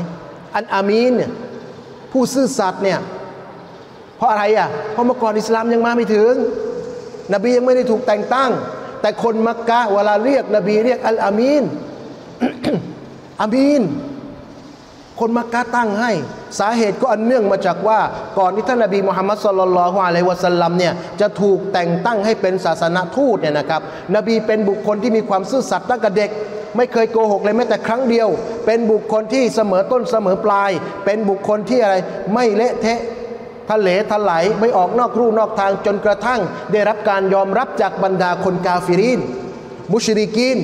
อัลอามีนเนี่ยผู้ซื่อสัตย์เนี่ยเพราะอะไรอ่ะเพราะเมื่อก่อนอิสลามยังมาไม่ถึงนบียังไม่ได้ถูกแต่งตั้งแต่คนมักกะฮ์เวลาเรียกนบีเรียกอัลอามีน อามีนคนมักกะฮ์ตั้งให้สาเหตุก็อันเนื่องมาจากว่าก่อนที่ท่านนบีมุฮัมมัดศ็อลลัลลอฮุอะลัยฮิวะซัลลัมเนี่ยจะถูกแต่งตั้งให้เป็นศาสนทูตเนี่ยนะครับนบีเป็นบุคคลที่มีความซื่อสัตย์ตั้งแต่เด็กไม่เคยโกหกเลยแม้แต่ครั้งเดียวเป็นบุคคลที่เสมอต้นเสมอปลายเป็นบุคคลที่อะไรไม่เละเทะทะเลทลายไม่ออกนอกรูนอกทางจนกระทั่งได้รับการยอมรับจากบรรดาคนกาฟิรินมุชริกีน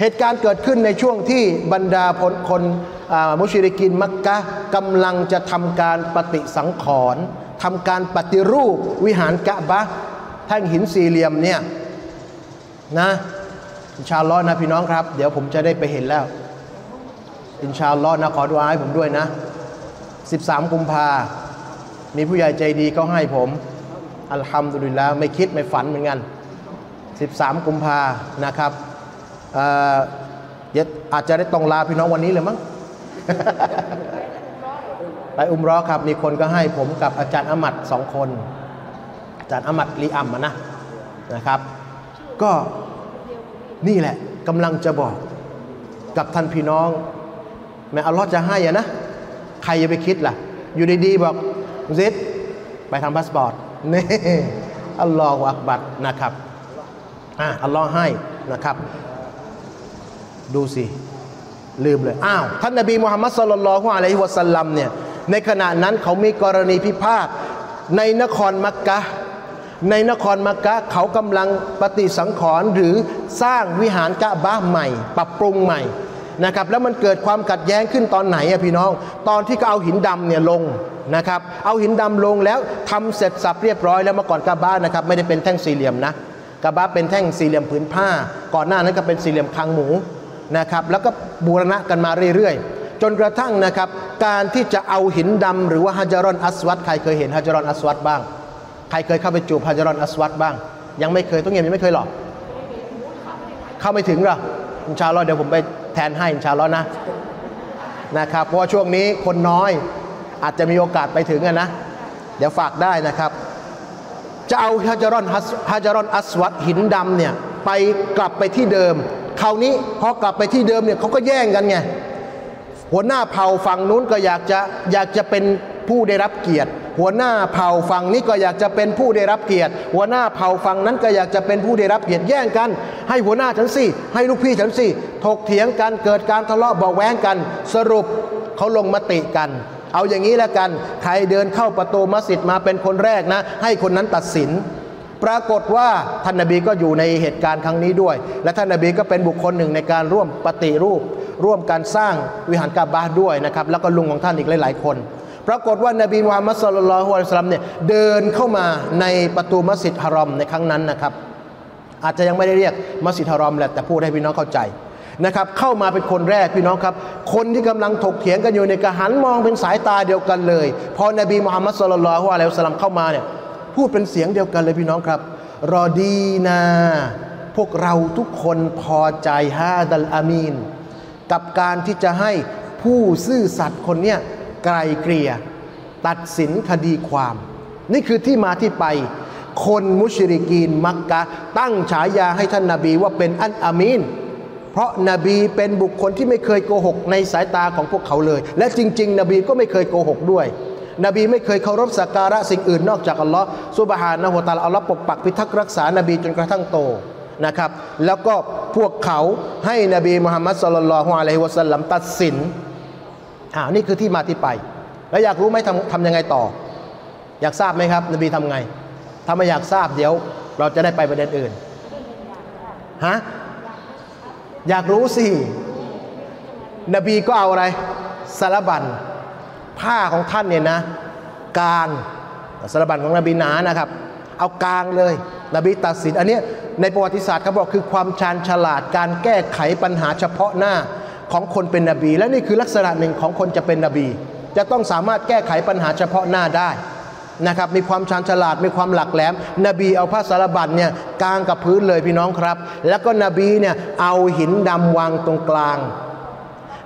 เหตุการณ์เกิดขึ้นในช่วงที่บรรดาคนมุชริกีนมักกะฮ์กำลังจะทำการปฏิสังขรณ์ทำการปฏิรูปวิหารกะบะฮ์แท่งหินสี่เหลี่ยมเนี่ยนะอินชาอัลลอฮ์นะพี่น้องครับเดี๋ยวผมจะได้ไปเห็นแล้วอินชาอัลลอฮ์นะขอดุอาให้ผมด้วยนะ13 กุมภามีผู้ใหญ่ใจดีเขาให้ผมอัลฮัมดุลิลลาห์ไม่คิดไม่ฝันเหมือนกัน13 กุมภานะครับอาจจะได้ตรงลาพี่น้องวันนี้เลยมั้งไปอุมเราะห์ครับมีคนก็ให้ผมกับอาจารย์อมัด2คนอาจารย์อมัดลีอัมนะครับก็นี่แหละกำลังจะบอกกับท่านพี่น้องแม้อัลเลาะห์จะให้อะนะใครจะไปคิดล่ะอยู่ดีๆบอกซิดไปทำพาสปอร์ตนี่อัลลอฮฺอักบัรนะครับอัลลอฮฺให้นะครับดูสิลืมเลยอ้าวท่านนบีมุฮัมมัดศ็อลลัลลอฮุอะลัยฮิวะซัลลัมเนี่ยในขณะนั้นเขามีกรณีพิพาทในนครมักกะฮ์เขากำลังปฏิสังขรณ์หรือสร้างวิหารกะบะฮ์ใหม่ปรับปรุงใหม่ นะครับแล้วมันเกิดความขัดแย้งขึ้นตอนไหนอะพี่น้องตอนที่ก็เอาหินดำเนี่ยลงนะครับเอาหินดำลงแล้วทำเสร็จสับเรียบร้อยแล้วเมื่อก่อนกาบะนะครับไม่ได้เป็นแท่งสี่เหลี่ยมนะกาบะเป็นแท่งสี่เหลี่ยมผืนผ้าก่อนหน้านั้นก็เป็นสี่เหลี่ยมคางหมูนะครับแล้วก็บูรณะกันมาเรื่อยๆจนกระทั่งนะครับการที่จะเอาหินดำหรือว่าฮะจารอนอัสวัดใครเคยเห็นฮะจารอนอัสวัดบ้างใครเคยเข้าไปจูบฮะจารอนอัสวัดบ้างยังไม่เคยต้องเงียบยังไม่เคยหรอกเข้าไม่ถึงหรออินชาอัลลอฮ์เดี๋ยวผมไปแทนให้อินชาอัลลอฮ์นะครับเพราะว่าช่วงนี้คนน้อยอาจจะมีโอกาสไปถึงนะเดี๋ยวฝากได้นะครับจะเอาฮะจารอนอัสวัดหินดำเนี่ยไปกลับไปที่เดิมคราวนี้พอกลับไปที่เดิมเนี่ยเขาก็แย่งกันไงหัวหน้าเผ่าฝั่งนู้นก็อยากจะเป็นผู้ได้รับเกียรติหัวหน้าเผ่าฝั่งนี้ก็อยากจะเป็นผู้ได้รับเกียรติหัวหน้าเผ่าฝั่งนั้นก็อยากจะเป็นผู้ได้รับเกียรติแย่งกันให้หัวหน้าฉันสิให้ลูกพี่ฉันสิถกเถียงกันเกิดการทะเลาะเบาะแว้งกันสรุปเขาลงมติกันเอาอย่างนี้แล้วกันใครเดินเข้าประตูมัสยิดมาเป็นคนแรกนะให้คนนั้นตัดสินปรากฏว่าท่านนบีก็อยู่ในเหตุการณ์ครั้งนี้ด้วยและท่านนบีก็เป็นบุคคลหนึ่งในการร่วมปฏิรูปร่วมการสร้างวิหารกาบะห์ด้วยนะครับแล้วก็ลุงของท่านอีกหลายๆคนปรากฏว่านบีมุฮัมมัด ศ็อลลัลลอฮุอะลัยฮิวะซัลลัมเนี่ยเดินเข้ามาในประตูมัสยิดฮารอมในครั้งนั้นนะครับอาจจะยังไม่ได้เรียกมัสยิดฮารอมแหละแต่พูดให้พี่น้องเข้าใจนะครับเข้ามาเป็นคนแรกพี่น้องครับคนที่กำลังถกเถียงกันอยู่ในกระหันมองเป็นสายตาเดียวกันเลยพอนบีมุฮัมมัด ศ็อลลัลลอฮุอะลัยฮิวะซัลลัมเข้ามาเนี่ยพูดเป็นเสียงเดียวกันเลยพี่น้องครับรอดีนาพวกเราทุกคนพอใจฮาดัลอามีนกับการที่จะให้ผู้ซื่อสัตย์คนเนี่ยไกลเกลี่ยตัดสินคดีความนี่คือที่มาที่ไปคนมุชริกีนมักกะตั้งฉายาให้ท่านนบีว่าเป็นอัลอามีนเพราะนบีเป็นบุคคลที่ไม่เคยโกหกในสายตาของพวกเขาเลยและจริงๆนบีก็ไม่เคยโกหกด้วยนบีไม่เคยเคารพสักการะสิ่งอื่นนอกจากอัลลอฮ์ซุบฮานะฮูวะตะอาลาอัลลอฮ์ปกปักพิทักษ์รักษานบีจนกระทั่งโตนะครับแล้วก็พวกเขาให้นบีมุฮัมมัด ศ็อลลัลลอฮุอะลัยฮิวะซัลลัมตัดสินนี่คือที่มาที่ไปแล้วอยากรู้ไหมทำยังไงต่ออยากทราบไหมครับนบีทำไงถ้าไม่อยากทราบเดี๋ยวเราจะได้ไปประเด็นอื่นฮะอยากรู้สินบีก็เอาอะไรสารบัญผ้าของท่านเนี่ยนะกางสารบัญของนบีหนานะครับเอากางเลยนบีตัดสินอันนี้ในประวัติศาสตร์เขาบอกคือความชาญฉลาดการแก้ไขปัญหาเฉพาะหน้าของคนเป็นนบีและนี่คือลักษณะหนึ่งของคนจะเป็นนบีจะต้องสามารถแก้ไขปัญหาเฉพาะหน้าได้นะครับมีความชาญฉลาดมีความหลักแหลมนบีเอาผ้าสารบัญเนี่ยกางกับพื้นเลยพี่น้องครับแล้วก็นบีเนี่ยเอาหินดำวางตรงกลาง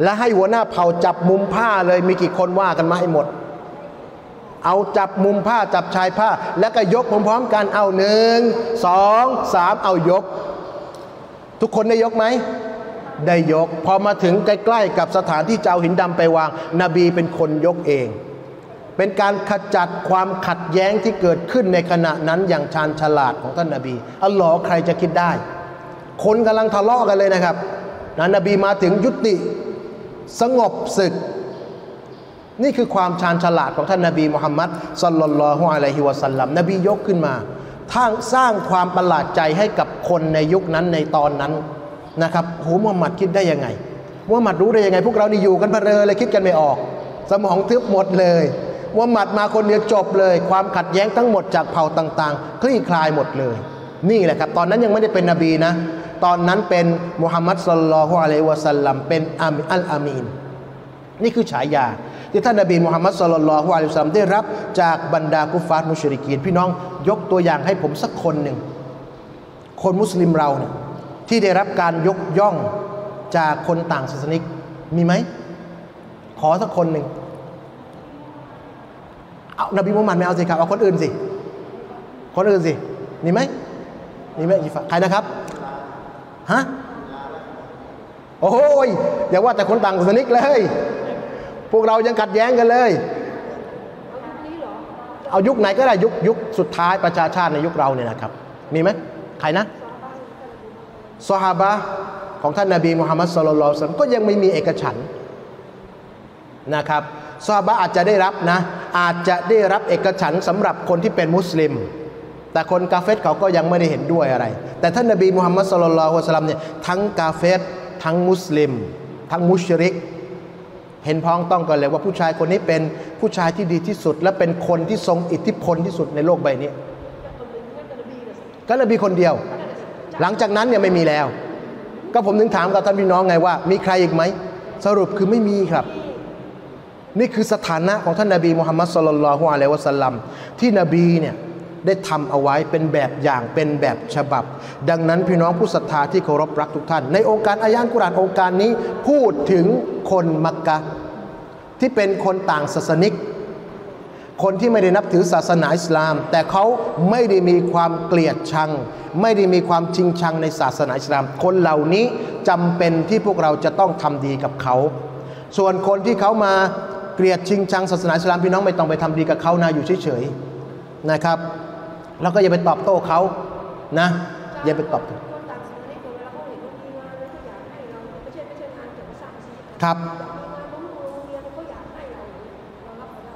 และให้หัวหน้าเผ่าจับมุมผ้าเลยมีกี่คนว่ากันมาให้หมดเอาจับมุมผ้าจับชายผ้าแล้วก็ยกพร้อมๆกันเอาหนึ่งสองสามเอายกทุกคนได้ยกไหมได้ยกพอมาถึงใกล้ๆกับสถานที่จะเอาหินดำไปวางนบีเป็นคนยกเองเป็นการขจัดความขัดแย้งที่เกิดขึ้นในขณะนั้นอย่างชาญฉลาดของท่านนบีอัลลอฮ์ใครจะคิดได้คนกำลังทะเลาะกันเลยนะครับนบีมาถึงยุติสงบศึกนี่คือความชาญฉลาดของท่านนบีมุฮัมมัด ศ็อลลัลลอฮุอะลัยฮิวะซัลลัมนบียกขึ้นมาสร้างความประหลาดใจให้กับคนในยุคนั้นในตอนนั้นนะครับโหมุฮัมมัดคิดได้ยังไงมุฮัมมัดรู้ได้ยังไงพวกเรานี่อยู่กันเพลินเลยคิดกันไม่ออกสมองทึบหมดเลยมุฮัมมัดมาคนเดียวจบเลยความขัดแย้งทั้งหมดจากเผ่าต่างๆคลี่คลายหมดเลยนี่แหละครับตอนนั้นยังไม่ได้เป็นนบีนะตอนนั้นเป็นมุฮัมมัด ศ็อลลัลลอฮุอะลัยฮิวะซัลลัมเป็นอัลอามีนนี่คือฉายาที่ท่านนบีมุฮัมมัด ศ็อลลัลลอฮุอะลัยฮิวะซัลลัมได้รับจากบรรดากุฟาร์มุชริกีนพี่น้องยกตัวอย่างให้ผมสักคนหนึ่งคนมุสลิมเราเนี่ยที่ได้รับการยกย่องจากคนต่างศาสนิกมีไหมขอสักคนหนึ่งเอานบีมุฮัมมัดไม่เอาสิครับเอาคนอื่นสิมีไหมใครนะครับฮะโอ้ยอย่าว่าแต่คนต่างศาสนิกเลยพวกเรายังขัดแย้งกันเลยเอายุคไหนก็ได้ยุคสุดท้ายประชาชาติในยุคเราเนี่ยนะครับมีไหมใครนะซอฮาบะห์ของท่านนบีมุฮัมมัด ศ็อลลัลลอฮุอะลัยฮิวะซัลลัมก็ยังไม่มีเอกฉันท์นะครับซอฮาบะห์อาจจะได้รับนะอาจจะได้รับเอกฉันท์สำหรับคนที่เป็นมุสลิมแต่คนกาเฟรเขาก็ยังไม่ได้เห็นด้วยอะไรแต่ท่านนบีมุฮัมมัด ศ็อลลัลลอฮุอะลัยฮิวะซัลลัมเนี่ยทั้งกาเฟรทั้งมุสลิม ทั้งมุชริกเห็นพ้องต้องกันเลยว่าผู้ชายคนนี้เป็นผู้ชายที่ดีที่สุดและเป็นคนที่ทรงอิทธิพลที่สุดในโลกใบนี้ก็เลยมีคนเดียวหลังจากนั้นเนี่ยไม่มีแล้วก็ผมถึงถามกับท่านพี่น้องไงว่ามีใครอีกไหมสรุปคือไม่มีครับนี่คือสถานะของท่านนบีมุฮัมมัดศ็อลลัลลอฮุอะลัยฮิวะซัลลัมที่นบีเนี่ยได้ทำเอาไว้เป็นแบบอย่างเป็นแบบฉบับดังนั้นพี่น้องผู้ศรัทธาที่เคารพรักทุกท่านในองค์การอายะห์กุรอานองค์การนี้พูดถึงคนมักกะห์ที่เป็นคนต่างศาสนิกคนที่ไม่ได้นับถือศาสนาอิสลามแต่เขาไม่ได้มีความเกลียดชังไม่ได้มีความจริงชังในศาสนาอิสลามคนเหล่านี้จำเป็นที่พวกเราจะต้องทำดีกับเขาส่วนคนที่เขามาเกลียดชิงชังศาสนาอิสลามพี่น้องไม่ต้องไปทำดีกับเขานะอยู่เฉยๆนะครับแล้วก็อย่าไปตอบโต้เขานะอย่าไปตอบครับ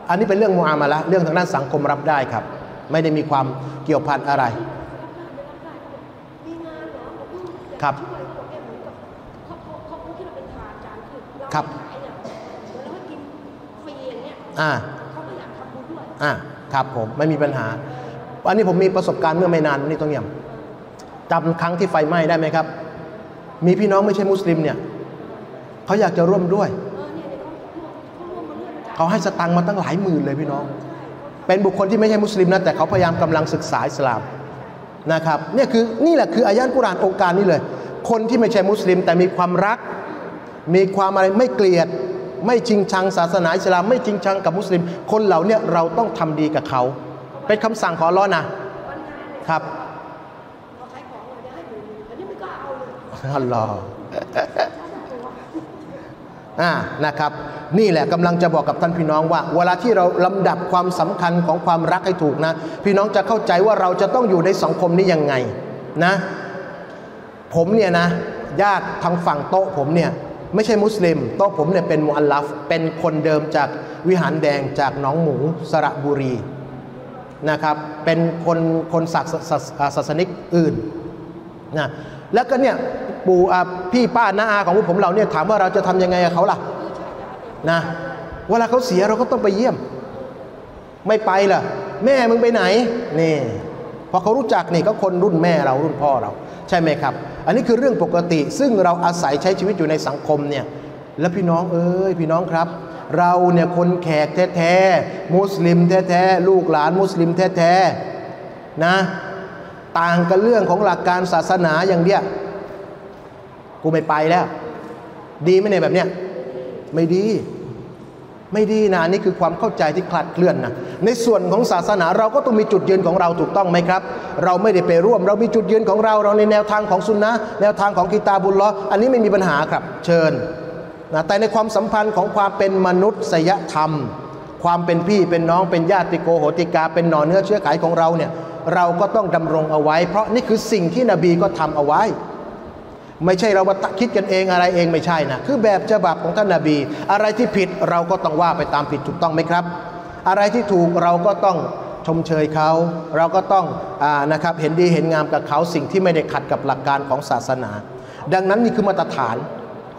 อันนี้เป็นเรื่องมุอามาละเรื่องทางด้านสังคมรับได้ครับไม่ได้มีความเกี่ยวพันอะไรครับครับครับผมไม่มีปัญหาอันนี้ผมมีประสบการณ์เมื่อไม่นานนี่ต้องย้ำจำครั้งที่ไฟไหม้ได้ไหมครับมีพี่น้องไม่ใช่มุสลิมเนี่ยเขาอยากจะร่วมด้วยเขาให้สตังค์มาตั้งหลายหมื่นเลยพี่น้องเป็นบุคคลที่ไม่ใช่มุสลิมนะแต่เขาพยายามกำลังศึกษาอิสลามนะครับนี่แหละคืออายะห์กุรอานองค์การนี้เลยคนที่ไม่ใช่มุสลิมแต่มีความรักมีความอะไรไม่เกลียดไม่จริงชังศาสนาอิสลามไม่จริงชังกับมุสลิมคนเหล่านี้เราต้องทำดีกับเขาเป็นคำสั่งของอัลเลาะห์นะครับอัลเลาะห์นะครับนี่แหละกำลังจะบอกกับท่านพี่น้องว่าเวลาที่เราลำดับความสำคัญของความรักให้ถูกนะพี่น้องจะเข้าใจว่าเราจะต้องอยู่ในสังคมนี้ยังไงนะผมเนี่ยนะญาติทางฝั่งโต๊ะผมเนี่ยไม่ใช่มุสลิมโต๊ะผมเนี่ยเป็นมุอัลลัฟเป็นคนเดิมจากวิหารแดงจากหนองหมูสระบุรีนะครับเป็นคนศาสนิกอื่นนะแล้วก็เนี่ยปู่พี่ป้าน้าอาของผมเราเนี่ยถามว่าเราจะทำยังไงกับเขาล่ะนะเวลาเขาเสียเราก็ต้องไปเยี่ยมไม่ไปล่ะแม่มึงไปไหนนี่พอเขารู้จักนี่ก็คนรุ่นแม่เรารุ่นพ่อเราใช่ไหมครับอันนี้คือเรื่องปกติซึ่งเราอาศัยใช้ชีวิตอยู่ในสังคมเนี่ยแล้วพี่น้องพี่น้องครับเราเนี่ยคนแขกแท้ๆมุสลิมแท้ๆลูกหลานมุสลิมแท้ๆนะต่างกันเรื่องของหลักการศาสนาอย่างเดียวกูไม่ไปแล้วดีไหมเนี่ยแบบเนี้ยไม่ดีนะนี่คือความเข้าใจที่คลาดเคลื่อนนะในส่วนของศาสนาเราก็ต้องมีจุดยืนของเราถูกต้องไหมครับเราไม่ได้ไปร่วมเรามีจุดยืนของเราในแนวทางของซุนนะห์แนวทางของกิตาบุลลอฮ์อันนี้ไม่มีปัญหาครับเชิญนะแต่ในความสัมพันธ์ของความเป็นมนุษยธรรมความเป็นพี่เป็นน้องเป็นญาติโกโหติกาเป็นหน่อเนื้อเชื้อไขของเราเนี่ยเราก็ต้องดำรงเอาไว้เพราะนี่คือสิ่งที่นบีก็ทำเอาไว้ไม่ใช่เรามาคิดกันเองอะไรเองไม่ใช่นะคือแบบฉบับของท่านนบีอะไรที่ผิดเราก็ต้องว่าไปตามผิดถูกต้องไหมครับอะไรที่ถูกเราก็ต้องชมเชยเขาเราก็ต้องนะครับเห็นดีเห็นงามกับเขาสิ่งที่ไม่ได้ขัดกับหลักการของศาสนาดังนั้นนี่คือมาตรฐาน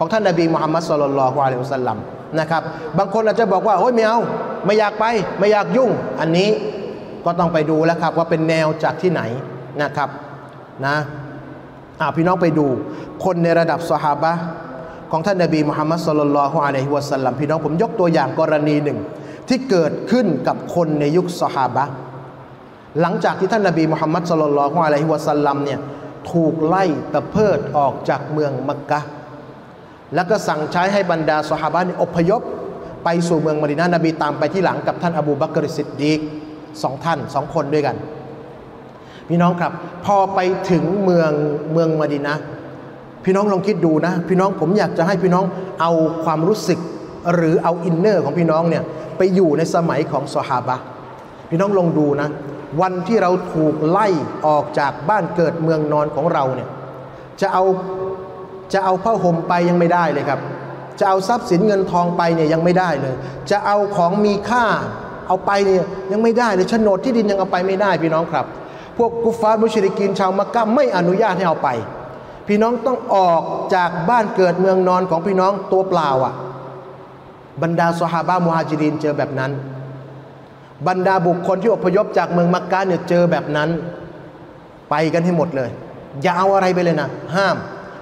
ของท่านนบีมุฮัมมัดศ็อลลัลลอฮุอะลัยฮิวะซัลลัมนะครับบางคนอาจจะบอกว่าโอ้ยไม่เอาไม่อยากไปไม่อยากยุ่งอันนี้ก็ต้องไปดูแล้วครับว่าเป็นแนวจากที่ไหนนะครับนะพี่น้องไปดูคนในระดับซอฮาบะห์ของท่านนบีมุฮัมมัดศ็อลลัลลอฮุอะลัยฮิวะซัลลัมพี่น้องผมยกตัวอย่างกรณีหนึ่งที่เกิดขึ้นกับคนในยุคซอฮาบะห์หลังจากที่ท่านนบีมุฮัมมัดศ็อลลัลลอฮุอะลัยฮิวะซัลลัมเนี่ยถูกไล่ตะเพิดออกจากเมืองมักกะห์แล้วก็สั่งใช้ให้บรรดาซอฮาบะห์อพยพไปสู่เมืองมะดีนะห์นบีตามไปที่หลังกับท่านอบูบักรซิดดีกสองคนด้วยกันพี่น้องครับพอไปถึงเมืองมะดีนะห์พี่น้องลองคิดดูนะพี่น้องผมอยากจะให้พี่น้องเอาความรู้สึกหรือเอาอินเนอร์ของพี่น้องเนี่ยไปอยู่ในสมัยของซอฮาบะห์พี่น้องลองดูนะวันที่เราถูกไล่ออกจากบ้านเกิดเมืองนอนของเราเนี่ยจะเอาผ้าห่มไปยังไม่ได้เลยครับจะเอาทรัพย์สินเงินทองไปเนี่ยยังไม่ได้เลยจะเอาของมีค่าเอาไปเนี่ยยังไม่ได้เลยโฉนดที่ดินยังเอาไปไม่ได้พี่น้องครับพวกกุฟฟาร์มุชริกีนชาวมักกะไม่อนุญาตให้เอาไป พี่น้องต้องออกจากบ้านเกิดเมืองนอนของพี่น้องตัวเปล่าอ่ะบรรดาซอฮาบะมุฮาจิรินเจอแบบนั้นบรรดาบุคคลที่อพยพจากเมืองมักกะเนี่ยเจอแบบนั้นไปกันให้หมดเลยอย่าเอาอะไรไปเลยนะห้าม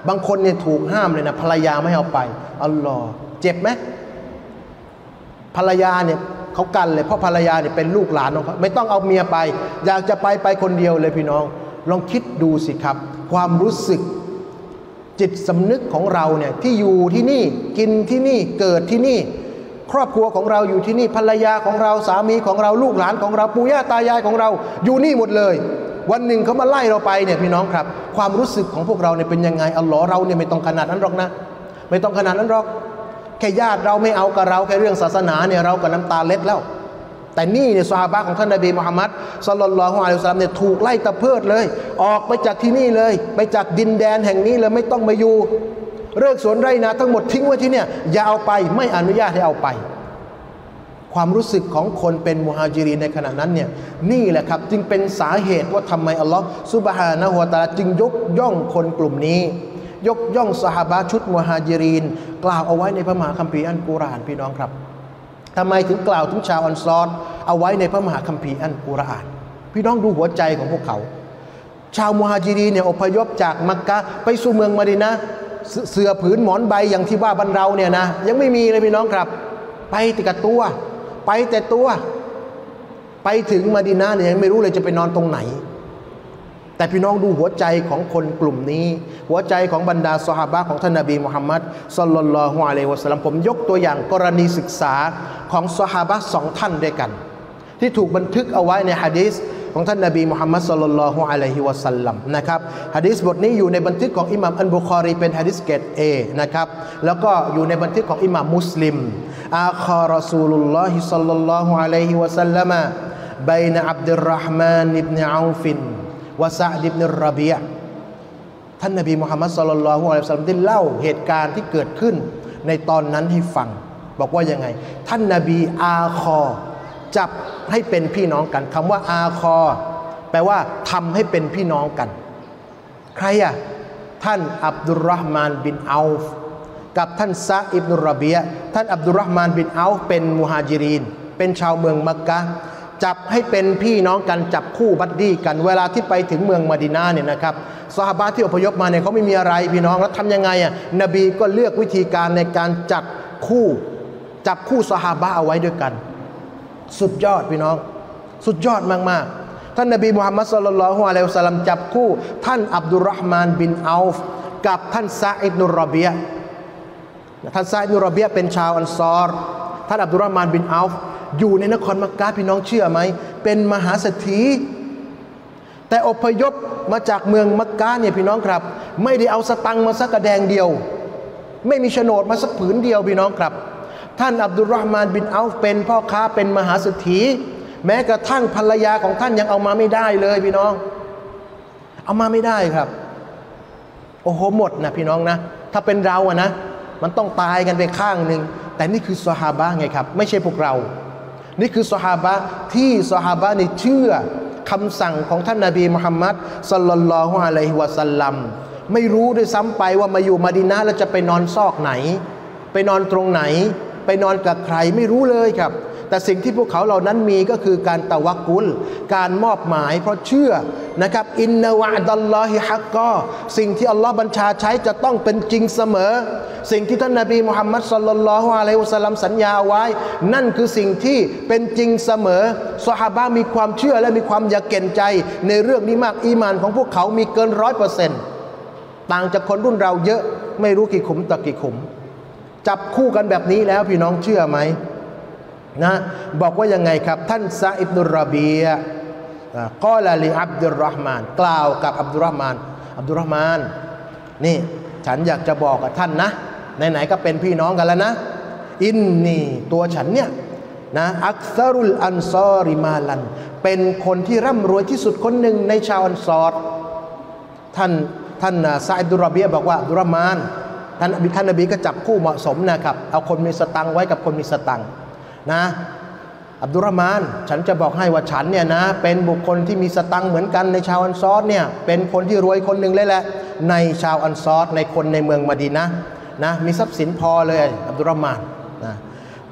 บางคนเนี่ยถูกห้ามเลยนะภรรยาไม่เอาไปอัลลอฮ์เจ็บไหมภรรยาเนี่ยเขากันเลยเพราะภรรยาเนี่ยเป็นลูกหลานของเขาไม่ต้องเอาเมียไปอยากจะไปคนเดียวเลยพี่น้องลองคิดดูสิครับความรู้สึกจิตสำนึกของเราเนี่ยที่อยู่ที่นี่กินที่นี่เกิดที่นี่ครอบครัวของเราอยู่ที่นี่ภรรยาของเราสามีของเราลูกหลานของเราปู่ย่าตายายของเราอยู่นี่หมดเลยวันหนึ่งเขามาไล่เราไปเนี่ยพี่น้องครับความรู้สึกของพวกเราเนี่ยเป็นยังไงอัลลอฮ์เราเนี่ยไม่ต้องขนาดนั้นหรอกนะไม่ต้องขนาดนั้นหรอกแค่ญาติเราไม่เอากับเราแค่เรื่องศาสนาเนี่ยเรากับน้ำตาเล็ดแล้วแต่นี่เนี่ยซอฮาบะห์ของท่านนบีมุฮัมมัดศ็อลลัลลอฮุอะลัยฮิวะซัลลัมเนี่ยถูกไล่ตะเพิดเลยออกไปจากที่นี่เลยไปจากดินแดนแห่งนี้เลยไม่ต้องมาอยู่เลิกสวนไร่นาทั้งหมดทิ้งไว้ที่เนี่ยอย่าเอาไปไม่อนุญาตให้เอาไปความรู้สึกของคนเป็นมุฮาจิรีนในขณะนั้นเนี่ยนี่แหละครับจึงเป็นสาเหตุว่าทำไมอัลลอฮฺซุบฮานะฮูวะตะอาลาจึงยกย่องคนกลุ่มนี้ยกย่องซอฮาบะห์ชุดมุฮาจิรีนกล่าวเอาไว้ในพระมหาคัมภีร์อัลกุรอานพี่น้องครับทำไมถึงกล่าวถึงชาวอันซอรเอาไว้ในพระมหาคัมภีร์อัลกุรอานพี่น้องดูหัวใจของพวกเขาชาวมุฮาจิรีนเนี่ยอพยพจากมักกะไปสู่เมืองมะดีนะห์เสื้อผืนหมอนใบอย่างที่บ้านเราเนี่ยนะยังไม่มีเลยพี่น้องครับไปแต่กับตัวไปแต่ตัวไปถึงมะดีนะห์เนี่ยยังไม่รู้เลยจะไปนอนตรงไหนแต่พี่น้องดูหัวใจของคนกลุ่มนี้หัวใจของบรรดาซอฮาบะห์ของท่านนบีมุฮัมมัดศ็อลลัลลอฮุอะลัยฮิวะซัลลัมผมยกตัวอย่างกรณีศึกษาของซอฮาบะห์สองท่านด้วยกันที่ถูกบันทึกเอาไว้ในหะดีษของท่านนบีมุฮัมมัดศ็อลลัลลอฮุอะลัยฮิวะซัลลัมนะครับหะดีษบทนี้อยู่ในบันทึกของอิหม่ามอัลบุคอรีเป็นหะดีษเกรด A นะครับแล้วก็อยู่ในบันทึกของอิหม่ามมุสลิมอาคารอซูลุลลอฮิศ็อลลัลลอฮุอะลัยฮิวะซัลลัมบัยนะอับดุรเราะห์มานอิบนุเอาฟินวะซะอ์ดอิบนุรรอบีอะห์ท่านนบีมุฮัมมัดศ็อลลัลลอฮุอะลัยฮิวะซัลลัมได้เล่าเหตุการณ์ที่เกิดขึ้นในตอนนั้นให้ฟังบอกว่ายังไงท่านนบีอาคอจับให้เป็นพี่น้องกันคำว่าอาคอแปลว่าทำให้เป็นพี่น้องกันใครอะท่านอับดุลเราะห์มานบินเอาฟกับท่านซะอ์ดอิบนุรรอบีอะห์ท่านอับดุลเราะห์มานบินเอาฟเป็นมุฮาจิรินเป็นชาวเมืองมักกะฮ์จับให้เป็นพี่น้องกันจับคู่บัดดี้กันเวลาที่ไปถึงเมืองมะดีนะห์เนี่ยนะครับซอฮาบะห์ที่อพยพมาเนี่ยเขาไม่มีอะไรพี่น้องแล้วทำยังไงอะนบีก็เลือกวิธีการในการจับคู่ซอฮาบะห์เอาไว้ด้วยกันสุดยอดพี่น้องสุดยอดมากๆท่านนบีมุฮัมมัดศ็อลลัลลอฮุอะลัยฮิวะซัลลัมจับคู่ท่านอับดุลเราะห์มานบินเอาฟกับท่านซะอ์ดอิบนุรรอบีอะห์ท่านซะอ์ดอิบนุรรอบีอะห์เป็นชาวอันซอรท่านอับดุลเราะห์มานบินเอาฟอยู่ในนครมักกะฮ์พี่น้องเชื่อไหมเป็นมหาเศรษฐีแต่อพยพมาจากเมืองมักกะฮ์เนี่ยพี่น้องครับไม่ได้เอาสตังค์มาสักกระแดงเดียวไม่มีโฉนดมาสักผืนเดียวพี่น้องครับท่านอับดุลเราะห์มานบินเอาฟเป็นพ่อค้าเป็นมหาเศรษฐีแม้กระทั่งภรรยาของท่านยังเอามาไม่ได้เลยพี่น้องเอามาไม่ได้ครับโอ้โหหมดนะพี่น้องนะถ้าเป็นเราอะนะมันต้องตายกันไปข้างหนึ่งแต่นี่คือซอฮาบะห์ไงครับไม่ใช่พวกเรานี่คือซอฮาบะห์ที่ซอฮาบะห์นี่เชื่อคำสั่งของท่านนบีมุฮัมมัดศ็อลลัลลอฮุอะลัยฮิวะซัลลัมไม่รู้ด้วยซ้ำไปว่ามาอยู่มะดีนะห์แล้วจะไปนอนซอกไหนไปนอนตรงไหนไปนอนกับใครไม่รู้เลยครับแต่สิ่งที่พวกเขาเหล่านั้นมีก็คือการตะวักกุลการมอบหมายเพราะเชื่อนะครับอินนะวะอัดัลลอฮิฮักกอสิ่งที่อัลลอฮ์บัญชาใช้จะต้องเป็นจริงเสมอสิ่งที่ท่านนบีมุฮัมมัดศ็อลลัลลอฮุอะลัยฮิวะซัลลัมสัญญาไว้นั่นคือสิ่งที่เป็นจริงเสมอซอฮาบะห์มีความเชื่อและมีความยะกีนใจในเรื่องนี้มากอีหม่านของพวกเขามีเกิน 100% ต่างจากคนรุ่นเราเยอะไม่รู้กี่ขุมต่อกี่ขุมจับคู่กันแบบนี้แล้วพี่น้องเชื่อไหมนะบอกว่ายังไงครับท่านซะอ์ดอิบนุรรอบีอะห์กอลาลิอับดุลเราะห์มานกล่าวกับอับดุลเราะห์มานนี่ฉันอยากจะบอกกับท่านนะไหนๆก็เป็นพี่น้องกันแล้วนะอินนีตัวฉันเนี่ยนะอักซารุลอันซอริมาลันเป็นคนที่ร่ำรวยที่สุดคนหนึ่งในชาวอันซอรท่านซะอ์ดอิบนุรรอบีอะห์บอกว่าอับดุลเราะห์มานท่านนบีก็จับคู่เหมาะสมนะครับเอาคนมีสตังค์ไว้กับคนมีสตังค์นะ อับดุลรามานฉันจะบอกให้ว่าฉันเนี่ยนะเป็นบุคคลที่มีสตังเหมือนกันในชาวอันซอรเนี่ยเป็นคนที่รวยคนหนึ่งเลยแหละในชาวอันซอรในคนในเมืองมะดีนะห์นะมีทรัพย์สินพอเลยอับดุลรามานนะ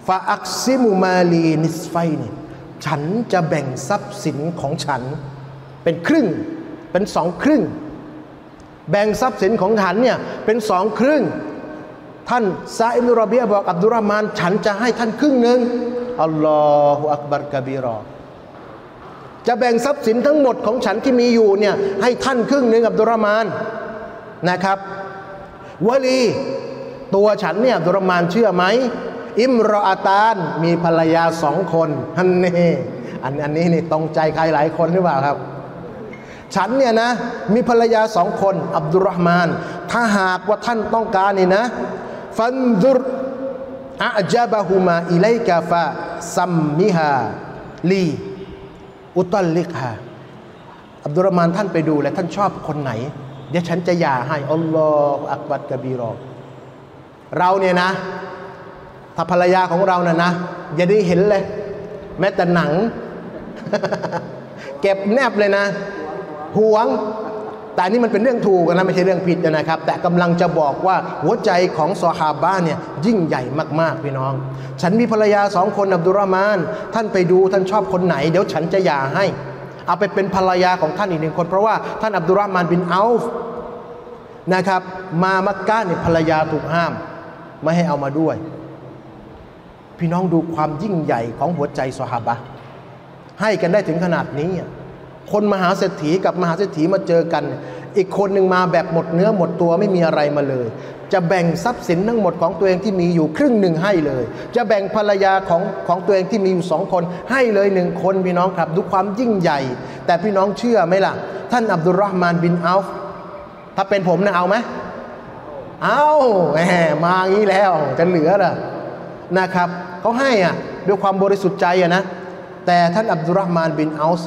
ฟาอักซิมุมาลีนิสไฟนี่ฉันจะแบ่งทรัพย์สินของฉันเป็นครึ่งเป็นสองครึ่งแบ่งทรัพย์สินของฉันเนี่ยเป็นสองครึ่งท่านซาอิบนุรอบีอะห์บอกอับดุลรามานฉันจะให้ท่านครึ่งหนึ่งอัลลอฮฺอักบัรกะบีรอจะแบ่งทรัพย์สินทั้งหมดของฉันที่มีอยู่เนี่ยให้ท่านครึ่งหนึ่งอับดุลรามานนะครับวะลีตัวฉันเนี่ยอับดุลรามานเชื่อไหมอิมรออาตานมีภรรยาสองคนอันนี้นี่ตรงใจใครหลายคนหรือเปล่าครับฉันเนี่ยนะมีภรรยาสองคนอับดุลรอมานถ้าหากว่าท่านต้องการนี่นะฟันดุรอาจาบะฮุมาอิไลกาฟะซัมมิฮาลีอุตัลลิกฮาอับดุลรอมานท่านไปดูและท่านชอบคนไหนเดี๋ยวฉันจะหย่าให้อัลลอฮฺอักบัรกะบีรอเราเนี่ยนะถ้าภรรยาของเราน่ะนะอย่าได้เห็นเลยแม้แต่หนัง เก็บแนบเลยนะหวงแต่นี่มันเป็นเรื่องถูกนะไม่ใช่เรื่องผิดนะครับแต่กำลังจะบอกว่าหัวใจของซอฮาบะห์เนี่ยยิ่งใหญ่มากๆพี่น้องฉันมีภรรยาสองคนอับดุลรอมานท่านไปดูท่านชอบคนไหนเดี๋ยวฉันจะหย่าให้เอาไปเป็นภรรยาของท่านอีกหนึ่งคนเพราะว่าท่านอับดุลรอมานบินเอาฟนะครับมามักกะห์เนี่ยภรรยาถูกห้ามไม่ให้เอามาด้วยพี่น้องดูความยิ่งใหญ่ของหัวใจซอฮาบะห์ให้กันได้ถึงขนาดนี้คนมหาเศรษฐีกับมหาเศรษฐีมาเจอกันอีกคนหนึ่งมาแบบหมดเนื้อหมดตัวไม่มีอะไรมาเลยจะแบ่งทรัพย์สินทั้งหมดของตัวเองที่มีอยู่ครึ่งหนึ่งให้เลยจะแบ่งภรรยาของตัวเองที่มีอยู่สองคนให้เลยหนึ่งคนพี่น้องครับดูความยิ่งใหญ่แต่พี่น้องเชื่อไหมล่ะท่านอับดุลรอฮ์มานบินเอาฟถ้าเป็นผมนะเอาไหมเอาแหมมาอย่างนี้แล้วจะเหลือเหรอนะครับเขาให้อะด้วยความบริสุทธิ์ใจอะนะแต่ท่านอับดุลรอฮ์มานบินเอาฟ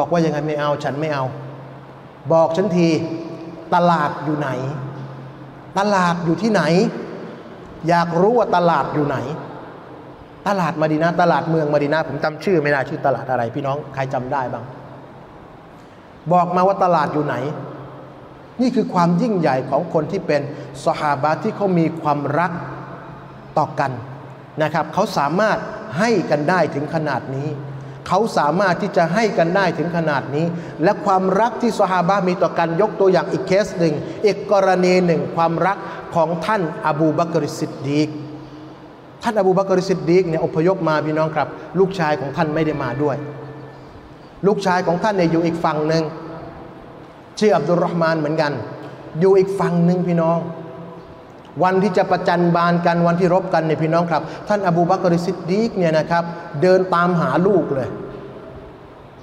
บอกว่ายังไงไม่เอาฉันไม่เอาบอกฉันทีตลาดอยู่ไหนตลาดอยู่ที่ไหนอยากรู้ว่าตลาดอยู่ไหนตลาดมะดีนะห์ตลาดเมืองมะดีนะห์ผมจำชื่อไม่ได้ชื่อตลาดอะไรพี่น้องใครจำได้บ้างบอกมาว่าตลาดอยู่ไหนนี่คือความยิ่งใหญ่ของคนที่เป็นซอฮาบะห์ที่เขามีความรักต่อกันนะครับเขาสามารถให้กันได้ถึงขนาดนี้เขาสามารถที่จะให้กันได้ถึงขนาดนี้และความรักที่ซอฮาบะห์มีต่อกันยกตัวอย่างอีกเคสหนึ่งอีกกรณีหนึ่งความรักของท่านอบูบักรซิดดีกท่านอบูบักรซิดดีกเนี่ยอพยพมาพี่น้องครับลูกชายของท่านไม่ได้มาด้วยลูกชายของท่านเนี่ยอยู่อีกฝั่งหนึ่งชื่ออับดุลรอฮ์มานเหมือนกันอยู่อีกฝั่งหนึ่งพี่น้องวันที่จะประจันบานกันวันที่รบกันเนี่ยพี่น้องครับท่านอบูบักรซิดดีกเนี่ยนะครับเดินตามหาลูกเลย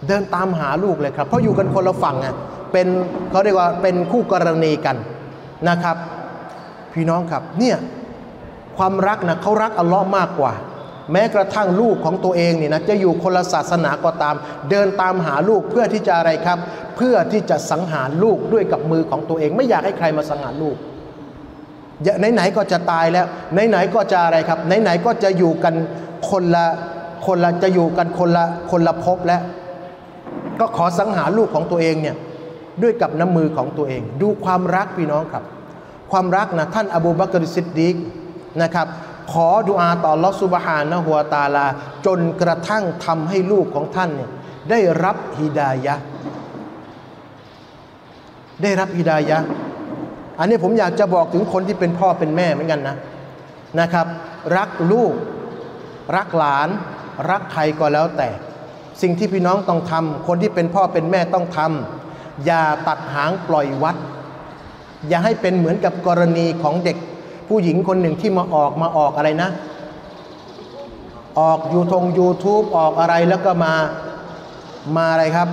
เดินตามหาลูกเลยครับเพราะอยู่กันคนละฝั่งไงเป็นเขาเรียกว่าเป็นคู่กรณีกันนะครับพี่น้องครับเนี่ยความรักนะเขารักอัลลอฮ์มากกว่าแม้กระทั่งลูกของตัวเองเนี่ยนะจะอยู่คนละศาสนาก็ตามเดินตามหาลูกเพื่อที่จะอะไรครับเพื่อที่จะสังหารลูกด้วยกับมือของตัวเองไม่อยากให้ใครมาสังหารลูกไหนๆก็จะตายแล้วไหนๆก็จะอะไรครับไหนๆก็จะอยู่กันคนละจะอยู่กันคนละภพแล้วก็ขอสังหารลูกของตัวเองเนี่ยด้วยกับน้ำมือของตัวเองดูความรักพี่น้องครับความรักนะท่านอบูบักรซิดดีกนะครับขอดุอาต่ออัลลอฮฺซุบฮานะฮูวะตะอาลาจนกระทั่งทำให้ลูกของท่านเนี่ยได้รับฮิดายะห์ได้รับฮิดายะห์อันนี้ผมอยากจะบอกถึงคนที่เป็นพ่อเป็นแม่เหมือนกันนะครับรักลูกรักหลานรักใครก็แล้วแต่สิ่งที่พี่น้องต้องทำคนที่เป็นพ่อเป็นแม่ต้องทำอย่าตัดหางปล่อยวัดอย่าให้เป็นเหมือนกับกรณีของเด็กผู้หญิงคนหนึ่งที่มาออกอะไรนะออกยูทูบออกอะไรแล้วก็มาอะไรครับ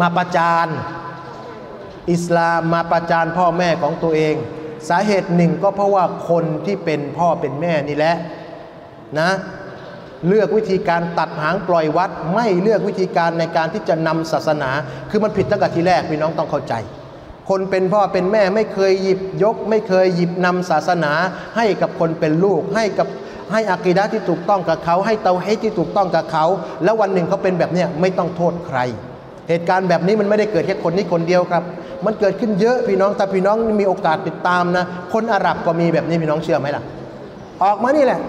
มาประจานอิสลามมาประจานพ่อแม่ของตัวเองสาเหตุหนึ่งก็เพราะว่าคนที่เป็นพ่อเป็นแม่นี่แหละนะเลือกวิธีการตัดหางปล่อยวัดไม่เลือกวิธีการในการที่จะนำศาสนาคือมันผิดตั้งแต่ทีแรกพี่น้องต้องเข้าใจคนเป็นพ่อเป็นแม่ไม่เคยหยิบยกไม่เคยหยิบนำศาสนาให้กับคนเป็นลูกให้กับ ให้อากีดะห์ที่ถูกต้องกับเขาให้เตาฮีดที่ถูกต้องกับเขาแล้ววันหนึ่งเขาเป็นแบบนี้ไม่ต้องโทษใครเหตุการณ์แบบนี้มันไม่ได้เกิดแค่คนนี้คนเดียวครับมันเกิดขึ้นเยอะพี่น้องแต่พี่น้องมีโอกาสติดตามนะคนอาหรับก็มีแบบนี้พี่น้องเชื่อไหมล่ะออกมานี่แหละ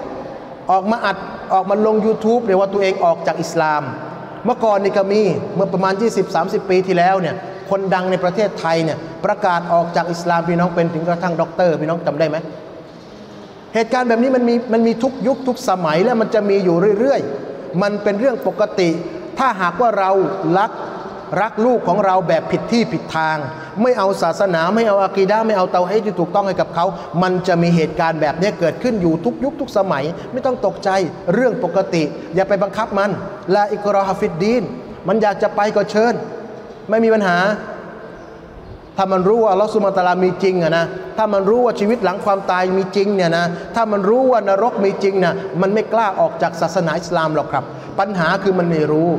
ออกมาอัดออกมาลง YouTube เรียกว่าตัวเองออกจากอิสลามเมื่อก่อนนี่ก็มีเมื่อประมาณ 20-30 ปีที่แล้วเนี่ยคนดังในประเทศไทยเนี่ยประกาศออกจากอิสลามพี่น้องเป็นถึงกระทั่งด็อกเตอร์พี่น้องจำได้ไหมเหตุการณ์แบบนี้มันมีทุกยุคทุกสมัยและมันจะมีอยู่เรื่อยๆมันเป็นเรื่องปกติถ้าหากว่าเรารักลูกของเราแบบผิดที่ผิดทางไม่เอาศาสนาไม่เอาอะกีดะห์ไม่เอาเตาฮีดที่ถูกต้องให้กับเขามันจะมีเหตุการณ์แบบนี้เกิดขึ้นอยู่ทุกยุคทุกสมัยไม่ต้องตกใจเรื่องปกติอย่าไปบังคับมันลาอิกรอฮะฟิดดีนมันอยากจะไปก็เชิญไม่มีปัญหาถ้ามันรู้ว่าอัลเลาะห์ซุบฮานะฮูวะตะอาลามีจริงอะนะถ้ามันรู้ว่าชีวิตหลังความตายมีจริงเนี่ยนะถ้ามันรู้ว่านรกมีจริงนะมันไม่กล้าออกจากศาสนาอิสลามหรอกครับปัญหาคือมันไม่รู้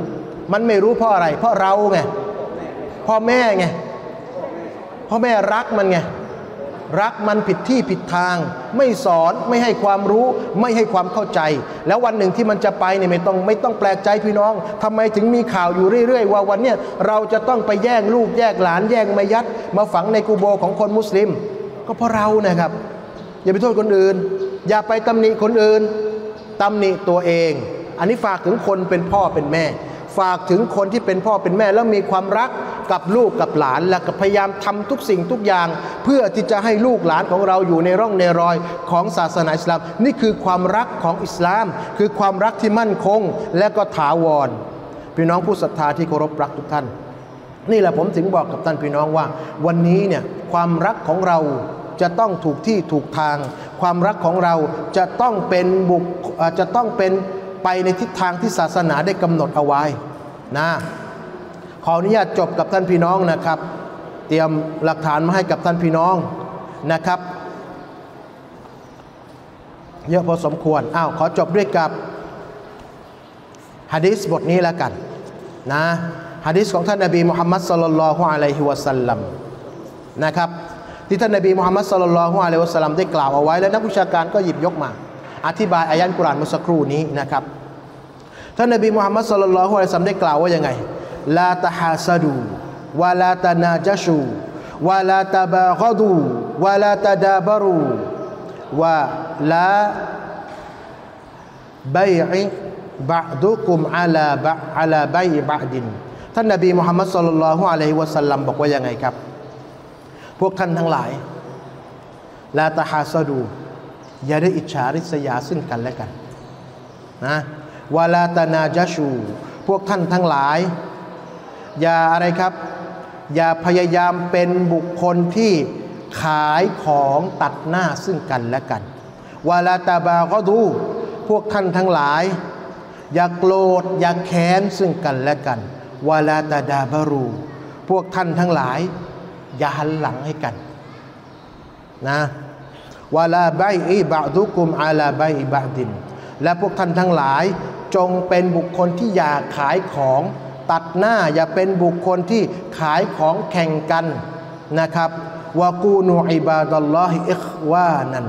เพราะอะไรเพราะเราไงพ่อแม่ไงพ่อแม่รักมันไงรักมันผิดที่ผิดทางไม่สอนไม่ให้ความรู้ไม่ให้ความเข้าใจแล้ววันหนึ่งที่มันจะไปเนี่ยไม่ต้องแปลกใจพี่น้องทำไมถึงมีข่าวอยู่เรื่อยๆว่าวันเนี้ยเราจะต้องไปแย่งลูกแย่งหลานแย่งมัยัดมาฝังในกูโบของคนมุสลิมก็เพราะเรานะครับอย่าไปโทษคนอื่นอย่าไปตำหนิคนอื่นตำหนิตัวเองอันนี้ฝากถึงคนเป็นพ่อเป็นแม่ฝากถึงคนที่เป็นพ่อเป็นแม่แล้วมีความรักกับลูกกับหลานและพยายามทำทุกสิ่งทุกอย่างเพื่อที่จะให้ลูกหลานของเราอยู่ในร่องในรอยของศาสนาอิสลามนี่คือความรักของอิสลามคือความรักที่มั่นคงและก็ถาวรพี่น้องผู้ศรัทธาที่เคารพรักทุกท่านนี่แหละผมถึงบอกกับท่านพี่น้องว่าวันนี้เนี่ยความรักของเราจะต้องถูกที่ถูกทางความรักของเราจะต้องเป็นไปในทิศทางที่ศาสนาได้กำหนดเอาไว้นะขออนุญาตจบกับท่านพี่น้องนะครับเตรียมหลักฐานมาให้กับท่านพี่น้องนะครับเยอะพอสมควรขอจบด้วยกับหะดีษบทนี้แล้วกันนะหะดีษของท่านนบีมุฮัมมัดศ็อลลัลลอฮุอะลัยฮิวะซัลลัมนะครับที่ท่านนบีมุฮัมมัดศ็อลลัลลอฮุอะลัยฮิวะซัลลัมได้กล่าวเอาไว้และนักวิชาการก็หยิบยกมาอธิบายอายะห์กุรอานเมื่อสักครู่นี้นะครับท่านนบีมุฮัมมัดศ็อลลัลลอฮุอะลัยฮิวะซัลลัมได้กล่าวว่ายังไงลาตะฮาซาดูวะลาตะนาจาชูวะลาตะบาฆอดูวะลาตะดาบารูวะลาบัยอิบะดุกุมอะลาบัยบะดินท่านนบีมุฮัมมัดศ็อลลัลลอฮุอะลัยฮิวะซัลลัมบอกว่ายังไงครับพวกท่านทั้งหลายลาตะฮาซาดูอย่าได้อิจฉาริษยาซึ่งกันและกันนะวะลาตะนาจาชูพวกท่านทั้งหลายอย่าอะไรครับอย่าพยายามเป็นบุคคลที่ขายของตัดหน้าซึ่งกันและกันวะลาตะบาฆอดูพวกท่านทั้งหลายอย่าโกรธอย่าแค้นซึ่งกันและกันวะลาตะดาบารูพวกท่านทั้งหลายอย่าหันหลังให้กันนะวะลาบัยอิบะดุกุมอะลาบัยบะดินและพวกท่านทั้งหลายจงเป็นบุคคลที่อย่าขายของตัดหน้าอย่าเป็นบุคคลที่ขายของแข่งกันนะครับวะกูนูอิบาดัลลอฮิอิขวานัน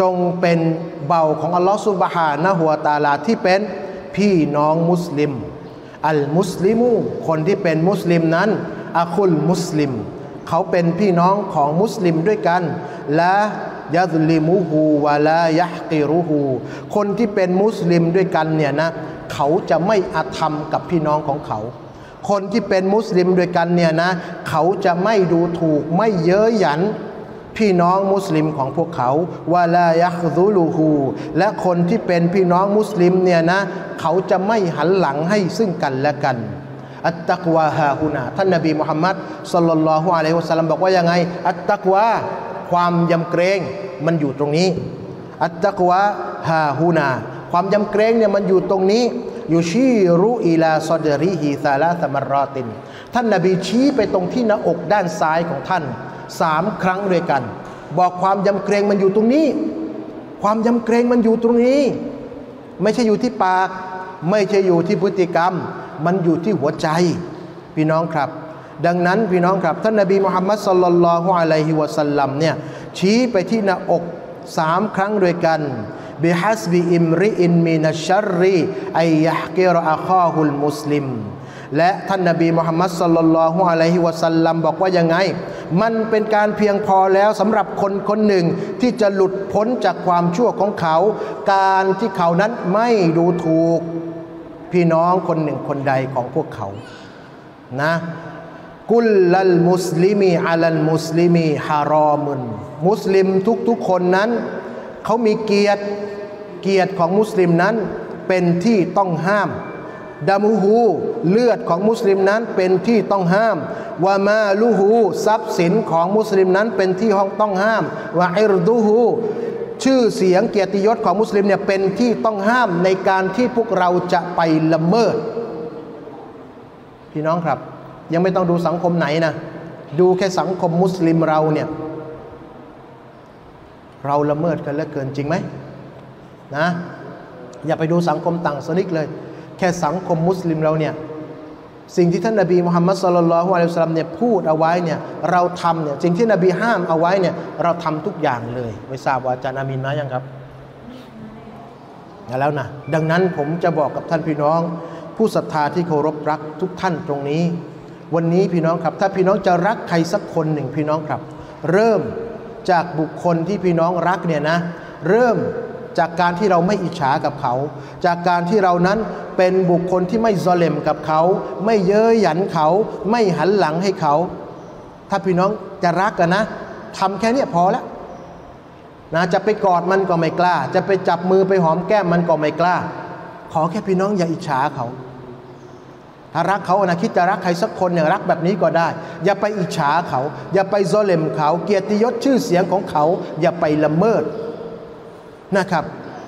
จงเป็นเบ่าของอัลลอฮฺซุบฮานะฮูวะตะอาลาที่เป็นพี่น้องมุสลิมอัลมุสลิมูคนที่เป็นมุสลิมนั้นอะคุลมุสลิมเขาเป็นพี่น้องของมุสลิมด้วยกันและยะซลิมูฮูวะลายะฮกิรูฮูคนที่เป็นมุสลิมด้วยกันเนี่ยนะเขาจะไม่อธรรมกับพี่น้องของเขาคนที่เป็นมุสลิมด้วยกันเนี่ยนะเขาจะไม่ดูถูกไม่เย้ยหยันพี่น้องมุสลิมของพวกเขาวะลายะฮซุลูฮูและคนที่เป็นพี่น้องมุสลิมเนี่ยนะเขาจะไม่หันหลังให้ซึ่งกันและกันอัตตักวาฮาฮุนาท่านนบีมุฮัมมัดศ็อลลัลลอฮุอะลัยฮิวะซัลลัมบอกว่ายังไงอัตตักวาความยำเกรงมันอยู่ตรงนี้อัตตักวาฮาฮูนาความยำเกรงเนี่ยมันอยู่ตรงนี้ยูชีรุอิลาซอดริฮิซาลาซัมรอตินท่านนบีชี้ไปตรงที่หน้าอกด้านซ้ายของท่าน3ครั้งด้วยกันบอกความยำเกรงมันอยู่ตรงนี้ความยำเกรงมันอยู่ตรงนี้ไม่ใช่อยู่ที่ปากไม่ใช่อยู่ที่พฤติกรรมมันอยู่ที่หัวใจพี่น้องครับดังนั้นพี่น้องครับท่านนบีมุฮัมมัดศ็อลลัลลอฮุอะลัยฮิวะซัลลัมเนี่ยชี้ไปที่หน้าอก3ครั้งด้วยกันบ บิฮัสบิอิมริอินมินัชชัรรีอัยยะฮกิรอะคอฮุลมุสลิมและท่านนบีมุฮัมมัดศ็อลลัลลอฮุอะลัยฮิวะซัลลัมบอกว่ายังไงมันเป็นการเพียงพอแล้วสำหรับคนคนหนึ่งที่จะหลุดพ้นจากความชั่วของเขาการที่เขานั้นไม่ดูถูกพี่น้องคนหนึ่งคนใดของพวกเขานะกุลลัลมุสลิมีอะลัลมุสลิมีฮารอมุนมุสลิมทุกๆคนนั้นเขามีเกียรติของมุสลิมนั้นเป็นที่ต้องห้ามดามูฮูเลือดของมุสลิมนั้นเป็นที่ต้องห้ามวะมาลูฮูทรัพย์สินของมุสลิมนั้นเป็นที่ต้องห้ามวะอิรดูฮูชื่อเสียงเกียรติยศของมุสลิมเนี่ยเป็นที่ต้องห้ามในการที่พวกเราจะไปละเมิดพี่น้องครับยังไม่ต้องดูสังคมไหนนะดูแค่สังคมมุสลิมเราเนี่ยเราละเมิดกันเหลือเกินจริงไหมนะอย่าไปดูสังคมต่างศาสนิกเลยแค่สังคมมุสลิมเราเนี่ยสิ่งที่ท่านนบีมุฮัมมัดศ็อลลัลลอฮุอะลัยฮิวะซัลลัมเนี่ยพูดเอาไว้เนี่ยเราทำเนี่ยสิ่งที่นบีห้ามเอาไว้เนี่ยเราทำทุกอย่างเลยไม่ทราบว่าอาจารย์อามินมายังครับแล้วนะดังนั้นผมจะบอกกับท่านพี่น้องผู้ศรัทธาที่เคารพรักทุกท่านตรงนี้วันนี้พี่น้องครับถ้าพี่น้องจะรักใครสักคนหนึ่งพี่น้องครับเริ่มจากบุคคลที่พี่น้องรักเนี่ยนะเริ่มจากการที่เราไม่อิจฉากับเขาจากการที่เรานั้นเป็นบุคคลที่ไม่ซอเลมกับเขาไม่เย้ยหยันเขาไม่หันหลังให้เขาถ้าพี่น้องจะรักกันนะทำแค่นี้พอแล้วนะจะไปกอดมันก็ไม่กล้าจะไปจับมือไปหอมแก้มมันก็ไม่กล้าขอแค่พี่น้องอย่าอิจฉาเขาถ้ารักเขานะคิดจะรักใครสักคนเนี่ยรักแบบนี้ก็ได้อย่าไปอิจฉาเขาอย่าไปซอเลมเขาเกียรติยศชื่อเสียงของเขาอย่าไปละเมิดนะครับ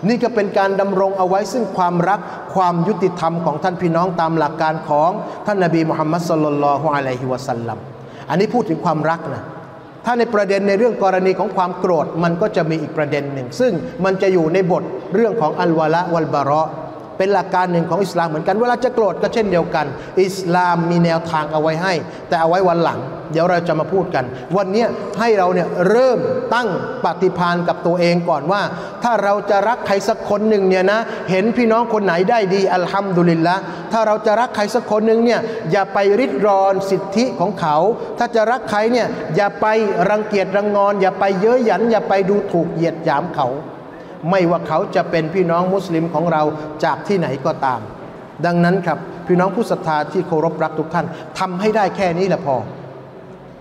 นี่ก็เป็นการดำรงเอาไว้ซึ่งความรักความยุติธรรมของท่านพี่น้องตามหลักการของท่านนบีมุฮัมมัดศ็อลลัลลอฮุอะลัยฮิวะซัลลัมอันนี้พูดถึงความรักนะถ้าในประเด็นในเรื่องกรณีของความโกรธมันก็จะมีอีกประเด็นหนึ่งซึ่งมันจะอยู่ในบทเรื่องของอัลวะละวัลบะรอเป็นหลักการหนึ่งของอิสลามเหมือนกันเวลาจะโกรธก็เช่นเดียวกันอิสลามมีแนวทางเอาไว้ให้แต่เอาไว้วันหลังเดี๋ยวเราจะมาพูดกันวันนี้ให้เราเนี่ยเริ่มตั้งปฏิภาณกับตัวเองก่อนว่าถ้าเราจะรักใครสักคนหนึ่งเนี่ยนะเห็นพี่น้องคนไหนได้ดีอัลฮัมดุลิลละห์ถ้าเราจะรักใครสักคนหนึ่งเนี่ยอย่าไปริดรอนสิทธิของเขาถ้าจะรักใครเนี่ยอย่าไปรังเกียจรังงอนอย่าไปเย้ยหยันอย่าไปดูถูกเหยียดหยามเขาไม่ว่าเขาจะเป็นพี่น้องมุสลิมของเราจากที่ไหนก็ตามดังนั้นครับพี่น้องผู้ศรัทธาที่เคารพรักทุกท่านทำให้ได้แค่นี้แหละพอ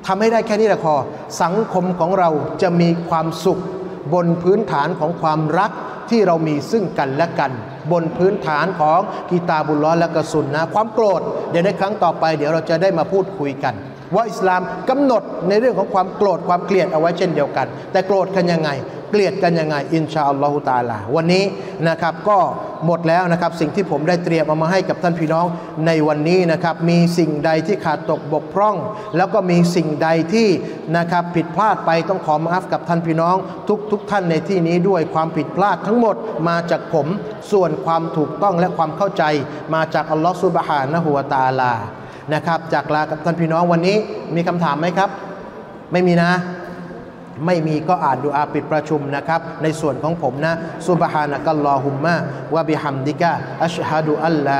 ทำให้ได้แค่นี้แหละพอสังคมของเราจะมีความสุขบนพื้นฐานของความรักที่เรามีซึ่งกันและกันบนพื้นฐานของกิตาบุลลอฮ์และกะซุนนะห์ความโกรธเดี๋ยวในครั้งต่อไปเดี๋ยวเราจะได้มาพูดคุยกันว่าอิสลามกำหนดในเรื่องของความโกรธความเกลียดเอาไว้เช่นเดียวกันแต่โกรธกันยังไงเกลียดกันยังไงอินชาอัลลอฮฺตะอาลาวันนี้นะครับก็หมดแล้วนะครับสิ่งที่ผมได้เตรียมเอามาให้กับท่านพี่น้องในวันนี้นะครับมีสิ่งใดที่ขาดตกบกพร่องแล้วก็มีสิ่งใดที่นะครับผิดพลาดไปต้องขอมาอัฟกับท่านพี่น้องทุกท่านในที่นี้ด้วยความผิดพลาดทั้งหมดมาจากผมส่วนความถูกต้องและความเข้าใจมาจากอัลลอฮฺซุบฮานะฮูวะตะอาลานะครับจากลากับท่านพี่น้องวันนี้มีคำถามไหมครับไม่มีนะไม่มีก็อ่านดุอาปิดประชุมนะครับในส่วนของผมนะซุบฮานะกัลลอฮุมมะวะบิฮัมดิกะอัชฮะดุอัลลา